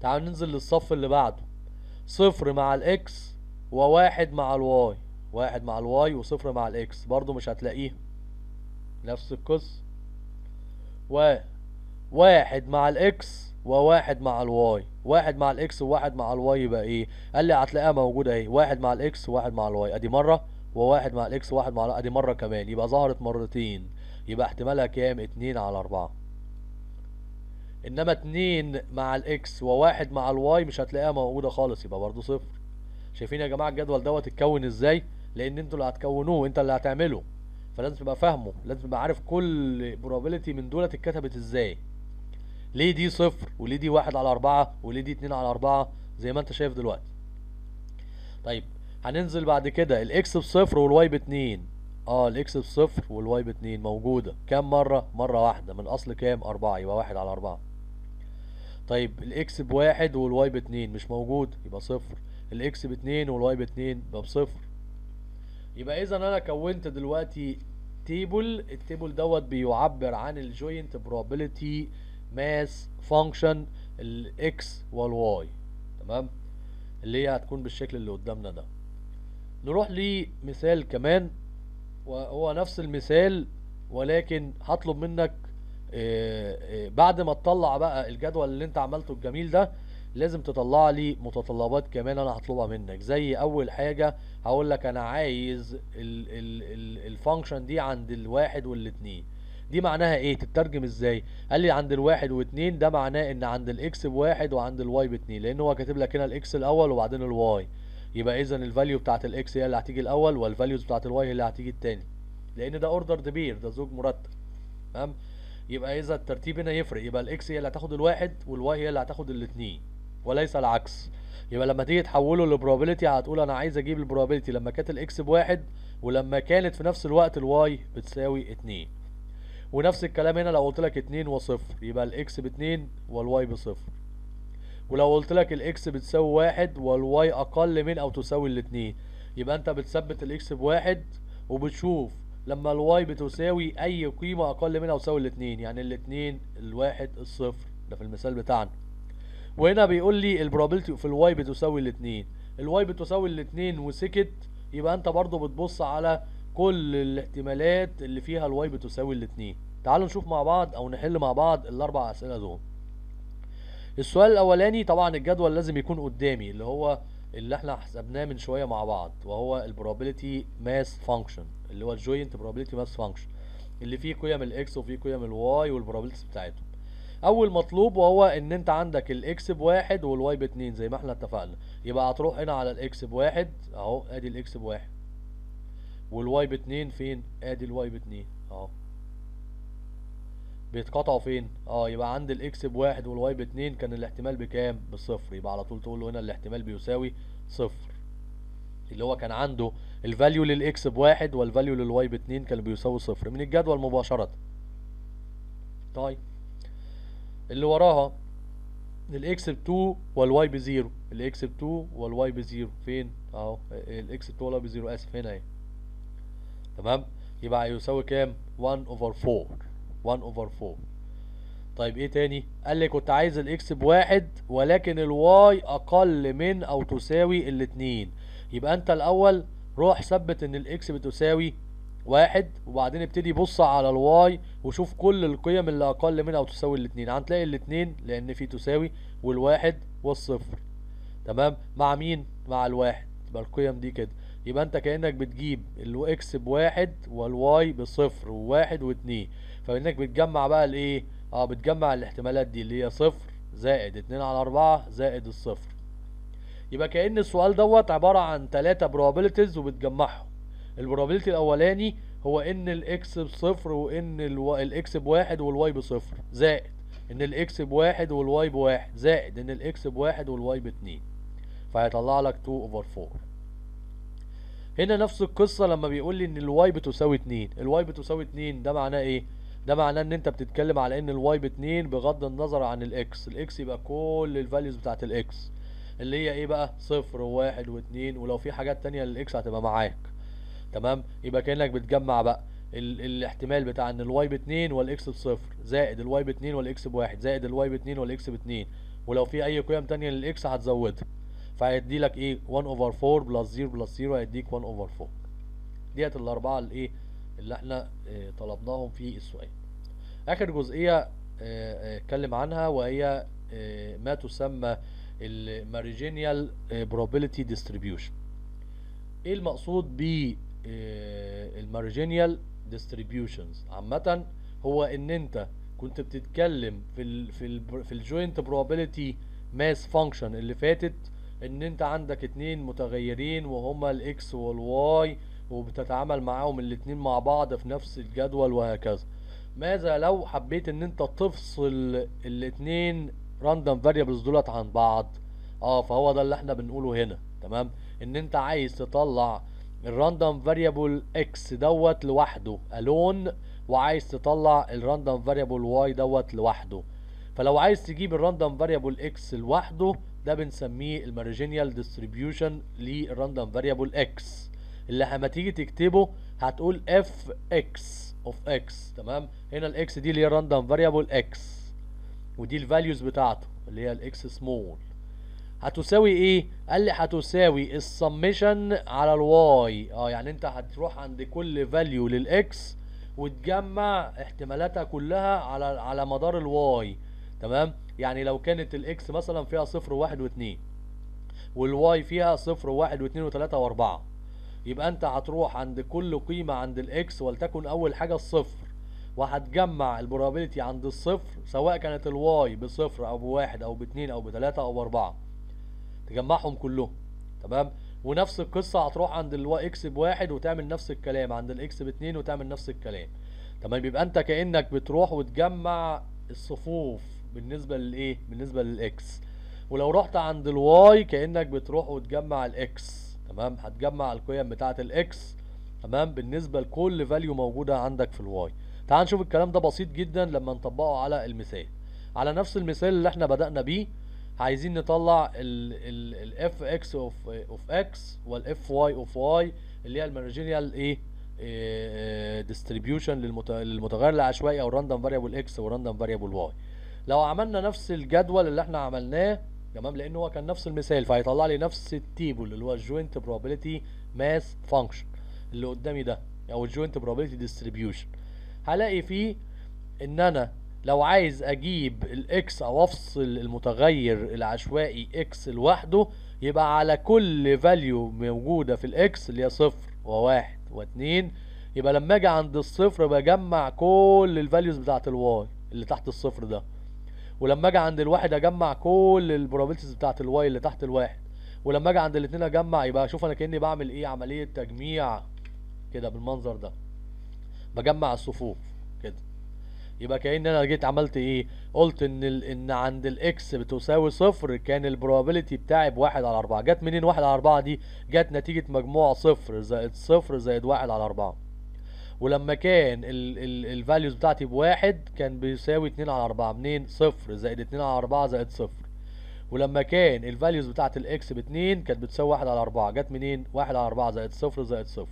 تعالوا ننزل للصف اللي بعده، 0 مع الاكس و1 مع الواي، 1 مع الواي و0 مع الاكس برضه مش هتلاقيها نفس القصة، و 1 مع الاكس و1 مع الواي، 1 مع الاكس و1 مع الواي يبقى ايه؟ قال لي هتلاقيها موجوده اهي، 1 مع الاكس و1 مع الواي، ادي مره وواحد مع الاكس وواحد مع ادي مره كمان، يبقى ظهرت مرتين، يبقى احتمالها كام؟ 2/4. انما 2 مع الاكس وواحد مع الواي مش هتلاقيها موجوده خالص، يبقى برضه 0. شايفين يا جماعه الجدول دوت اتكون ازاي؟ لان انتوا اللي هتكونوه، انت اللي هتعمله، فلازم تبقى فاهمه، لازم تبقى عارف كل probability من دول اتكتبت ازاي. ليه دي 0 وليه دي 1/4 وليه دي 2/4 زي ما انت شايف دلوقتي. طيب هننزل بعد كده الاكس ب0 والواي ب2. الاكس ب0 والواي ب2 موجوده كام مره؟ مره واحده من اصل كام؟ 4، يبقى 1/4. طيب الاكس ب1 والواي ب2 مش موجود، يبقى 0. الاكس ب2 والواي ب2 يبقى ب0. يبقى اذا انا كونت دلوقتي تيبل، التيبل دوت بيعبر عن الجوينت probability ماس فانكشن الاكس والواي، تمام، اللي هي هتكون بالشكل اللي قدامنا ده. نروح لمثال كمان، وهو نفس المثال، ولكن هطلب منك بعد ما تطلع بقى الجدول اللي انت عملته الجميل ده لازم تطلع لي متطلبات كمان انا هطلبها منك. زي اول حاجه هقول لك انا عايز الفانكشن دي عند الواحد والاثنين، دي معناها ايه؟ تترجم ازاي؟ قال لي عند الواحد واثنين، ده معناه ان عند الاكس بواحد وعند الواي باتنين، لان هو كاتب لك هنا الاكس الاول وبعدين الواي. يبقى اذا الفاليو بتاعت الاكس هي اللي هتيجي الاول والفاليوز بتاعت الواي هي اللي هتيجي الثاني، لان ده اوردرد بير، ده زوج مرتب، تمام. يبقى اذا الترتيب هنا يفرق، يبقى الاكس هي اللي هتاخد الواحد والواي هي اللي هتاخد الاثنين وليس العكس. يبقى لما تيجي تحوله لبروبابيلتي هتقول انا عايز اجيب البروبابيلتي لما كانت الاكس بواحد ولما كانت في نفس الوقت الواي بتساوي 2. ونفس الكلام هنا لو قلت لك 2 و0 يبقى الاكس ب2 والواي ب0. ولو قلت لك الاكس بتساوي 1 والواي اقل من او تساوي الاثنين، يبقى انت بتثبت الاكس بواحد وبتشوف لما الواي بتساوي اي قيمه اقل من او تساوي الاثنين، يعني الاثنين، الواحد، الصفر، ده في المثال بتاعنا. وهنا بيقول لي البروبابيلتي في الواي بتساوي الاثنين، الواي بتساوي الاثنين وسكت، يبقى انت برضو بتبص على كل الاحتمالات اللي فيها الواي بتساوي الاثنين. تعالوا نشوف مع بعض او نحل مع بعض الاربع اسئله دول. السؤال الاولاني طبعا الجدول لازم يكون قدامي، اللي هو اللي احنا حسبناه من شويه مع بعض، وهو البروبابيلتي ماس فانكشن، اللي هو الجوينت probability mass function، اللي فيه قيم الاكس وفيه قيم الواي والبروبابيلتيز بتاعتهم. اول مطلوب وهو ان انت عندك الاكس بواحد والواي باتنين زي ما احنا اتفقنا، يبقى هتروح هنا على الاكس بواحد اهو، ادي الاكس بواحد، والواي باتنين فين؟ ادي الواي باتنين اهو، بيتقطعوا فين؟ يبقى عند الاكس بواحد والواي باتنين كان الاحتمال بكام؟ ب0. يبقى على طول تقول له هنا الاحتمال بيساوي 0، اللي هو كان عنده الفاليو للاكس بواحد والفاليو للواي باتنين كان بيساوي 0 من الجدول مباشرة. طيب اللي وراها الاكس ب2 والواي ب0، الاكس ب2 والواي ب0 فين؟ اهو، الاكس ب2 والواي ب0 اسف، هنا اهي، تمام. يبقى هيساوي كام؟ 1/4. طيب ايه تاني؟ قال لي كنت عايز الاكس بواحد ولكن الواي اقل من او تساوي الاثنين، يبقى انت الاول روح ثبت ان الاكس بتساوي 1 وبعدين ابتدي بص على الواي وشوف كل القيم اللي اقل من او تساوي الاثنين، هتلاقي الاثنين لان في تساوي والواحد والصفر، تمام، مع مين؟ مع الواحد، يبقى القيم دي كده. يبقى انت كانك بتجيب الاكس ب1 والواي ب0 و1 و2، فانك بتجمع بقى الايه؟ بتجمع الاحتمالات دي اللي هي 0 زائد 2/4 زائد الصفر. يبقى كأن السؤال دوت عبارة عن 3 probabilities وبتجمعهم. probability الأولاني هو إن الإكس ب0 وإن الإكس ب1 والواي ب0 زائد إن الإكس ب1 والواي ب1 زائد إن الإكس ب1 والواي ب2، فهيطلع لك 2/4. هنا نفس القصة لما بيقول لي إن الواي بتساوي 2، الواي بتساوي 2 ده معناه إيه؟ ده معناه إن أنت بتتكلم على إن الواي ب2 بغض النظر عن الإكس، الإكس يبقى كل الفاليوز بتاعت الإكس اللي هي ايه بقى؟ 0 و1 و2، ولو في حاجات تانية للاكس هتبقى معاك، تمام. يبقى كأنك بتجمع بقى الاحتمال بتاع ان الواي ب2 والاكس ب0 زائد الواي ب2 والاكس ب1 زائد الواي ب2 والاكس ب2، ولو في اي قيم تانية للاكس هتزودها، فهيدي لك ايه؟ 1/4 بلس 0 بلس 0 هيديك 1/4. ديت الاربعه الايه اللي احنا طلبناهم في السؤال. اخر جزئيه اتكلم عنها وهي ما تسمى ال marginal probability distribution. ايه المقصود المارجينيال ديستريبيوشنز. عامه هو ان انت كنت بتتكلم في الجوينت probability ماس فانكشن اللي فاتت، ان انت عندك اتنين متغيرين وهما الاكس والواي وبتتعامل معاهم الاتنين مع بعض في نفس الجدول وهكذا. ماذا لو حبيت ان انت تفصل الاتنين راندوم فاريبلز دولت عن بعض؟ فهو ده اللي احنا بنقوله هنا، تمام؟ ان انت عايز تطلع الراندوم فاريبل اكس دوت لوحده الون، وعايز تطلع الراندوم فاريبل واي دوت لوحده. فلو عايز تجيب الراندوم فاريبل اكس لوحده، ده بنسميه المارجينيال ديستريبيوشن للراندوم فاريبل اكس، اللي لما تيجي تكتبه هتقول اف اكس اوف اكس، تمام؟ هنا الاكس دي اللي هي الراندوم فاريبل اكس، ودي الفاليوز بتاعته اللي هي الاكس سمول. هتساوي ايه؟ قال لي هتساوي السمشن على الواي. يعني انت هتروح عند كل فاليو للاكس وتجمع احتمالاتها كلها على مدار الواي، تمام؟ يعني لو كانت الاكس مثلا فيها 0 و1 و2 والواي فيها 0 و1 و2 و3 و4، يبقى انت هتروح عند كل قيمه عند الاكس، ولتكن اول حاجه الصفر، وهتجمع البروبابيلتي عند الصفر سواء كانت الواي ب0 او ب1 او ب2 او ب3 او ب4، تجمعهم كلهم، تمام؟ ونفس القصه هتروح عند الاكس ب1 وتعمل نفس الكلام، عند الاكس ب2 وتعمل نفس الكلام، تمام؟ يبقى انت كانك بتروح وتجمع الصفوف بالنسبه للايه؟ بالنسبه للاكس. ولو رحت عند الواي كانك بتروح وتجمع الاكس، تمام؟ هتجمع القيم بتاعه الاكس، تمام؟ بالنسبه لكل فاليو موجوده عندك في الواي. تعال نشوف الكلام ده بسيط جدا لما نطبقه على المثال. على نفس المثال اللي احنا بدأنا بيه، عايزين نطلع الاف اكس اوف اكس والاف واي اوف واي، اللي هي المارجينيال ديستريبيوشن للمتغير العشوائي او الراندوم فاريبل اكس والراندوم فاريبل واي. لو عملنا نفس الجدول اللي احنا عملناه، تمام، لان هو كان نفس المثال، فهيطلع لي نفس التيبل اللي هو الجوينت probability ماس فانكشن اللي قدامي ده، او الجوينت probability ديستريبيوشن. هلاقي فيه ان انا لو عايز اجيب الاكس او افصل المتغير العشوائي اكس لوحده، يبقى على كل فاليو موجوده في الاكس اللي هي 0 و1 و2، يبقى لما اجي عند الصفر بجمع كل الفاليوز بتاعت الواي اللي تحت الصفر ده، ولما اجي عند الواحد اجمع كل البروبابيلتيز بتاعت الواي اللي تحت الواحد، ولما اجي عند الاثنين اجمع. يبقى شوف انا كاني بعمل ايه؟ عمليه تجميع كده بالمنظر ده، بجمع الصفوف كده. يبقى كأن انا جيت عملت ايه؟ قلت ان عند الاكس بتساوي 0 كان البروبابيلتي بتاعي ب1/4. جت منين 1/4 دي؟ جت نتيجة مجموع 0 زائد 0 زائد 1/4. ولما كان الفاليوز بتاعتي ب1 كان بيساوي 2/4. منين؟ 0 زائد 2/4 زائد 0. ولما كان الفاليوز بتاعت الاكس ب2 كانت بتساوي 1/4. جت منين؟ 1/4 زائد 0 زائد 0.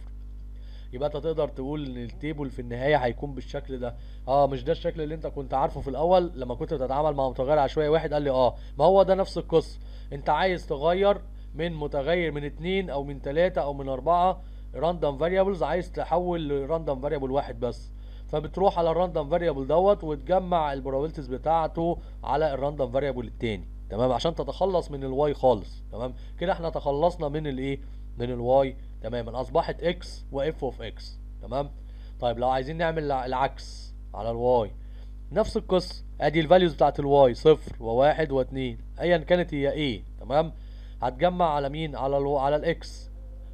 يبقى انت تقدر تقول ان التيبل في النهايه هيكون بالشكل ده. مش ده الشكل اللي انت كنت عارفه في الاول لما كنت بتتعامل مع متغير عشوائي واحد؟ قال لي ما هو ده نفس القصه. انت عايز تغير من متغير من 2 او من 3 او من 4 راندوم فاريبلز، عايز تحول لراندوم فاريبل واحد بس، فبتروح على الراندوم فاريبل دوت وتجمع البروبابيلتيز بتاعته على الراندوم فاريبل الثاني، تمام؟ عشان تتخلص من الواي خالص، تمام؟ كده احنا تخلصنا من الايه؟ من الواي تماما، اصبحت اكس واف اوف اكس، تمام؟ طيب لو عايزين نعمل العكس على الواي، نفس القصه. ادي الفاليوز بتاعت الواي 0 و1 و2 ايا كانت هي ايه، تمام؟ هتجمع على مين؟ على الاكس.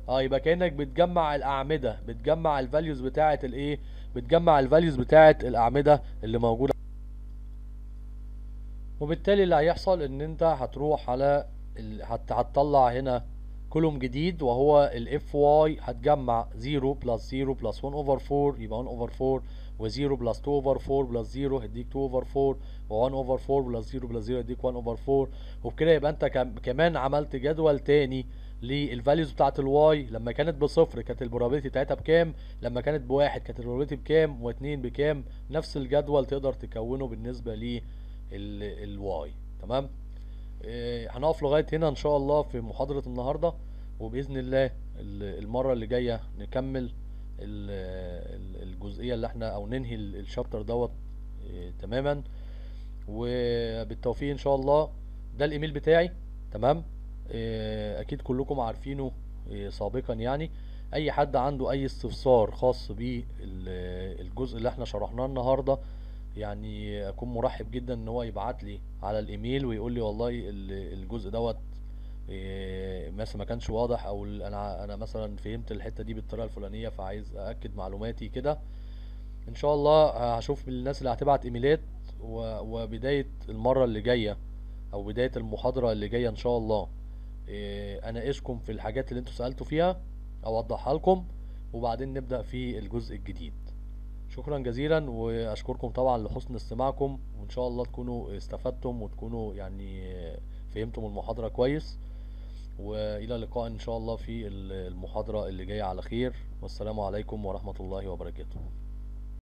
يبقى كانك بتجمع الاعمده، بتجمع الفاليوز بتاعت الايه؟ بتجمع الفاليوز بتاعت الاعمده اللي موجوده. وبالتالي اللي هيحصل ان انت هتروح على هتطلع هنا كولوم جديد وهو الاف واي، هتجمع 0 + 0 + 1/4 يبقى 1/4، و0 + 2/4 + 0 هيديك 2/4، و1/4 + 0 + 0 هيديك 1/4. وبكده يبقى انت كمان عملت جدول تاني للفاليوز بتاعت الواي. لما كانت ب0 كانت البروبابيلتي بتاعتها بكام؟ لما كانت ب1 كانت البروبابيلتي بكام؟ و2 بكام؟ نفس الجدول تقدر تكونه بالنسبه للواي، تمام؟ هنقف لغايه هنا ان شاء الله في محاضره النهارده، وباذن الله المره اللي جايه نكمل الجزئيه اللي احنا او ننهي الشابتر دوت تماما. وبالتوفيق ان شاء الله. ده الايميل بتاعي، تمام؟ اكيد كلكم عارفينه سابقا يعني. اي حد عنده اي استفسار خاص بالجزء اللي احنا شرحناه النهارده يعني اكون مرحب جدا ان هو يبعت لي على الايميل ويقول لي والله الجزء دوت مثلا ما كانش واضح، او انا مثلا فهمت الحته دي بالطريقه الفلانيه فعايز ااكد معلوماتي كده. ان شاء الله هشوف الناس اللي هتبعت ايميلات، وبدايه المره اللي جايه او بدايه المحاضره اللي جايه ان شاء الله اناقشكم في الحاجات اللي انتوا سالتوا فيها اوضحها لكم، وبعدين نبدا في الجزء الجديد. شكرا جزيلا واشكركم طبعا لحسن استماعكم، وان شاء الله تكونوا استفدتم وتكونوا يعني فهمتم المحاضره كويس، والى اللقاء ان شاء الله في المحاضره اللي جايه على خير، والسلام عليكم ورحمه الله وبركاته.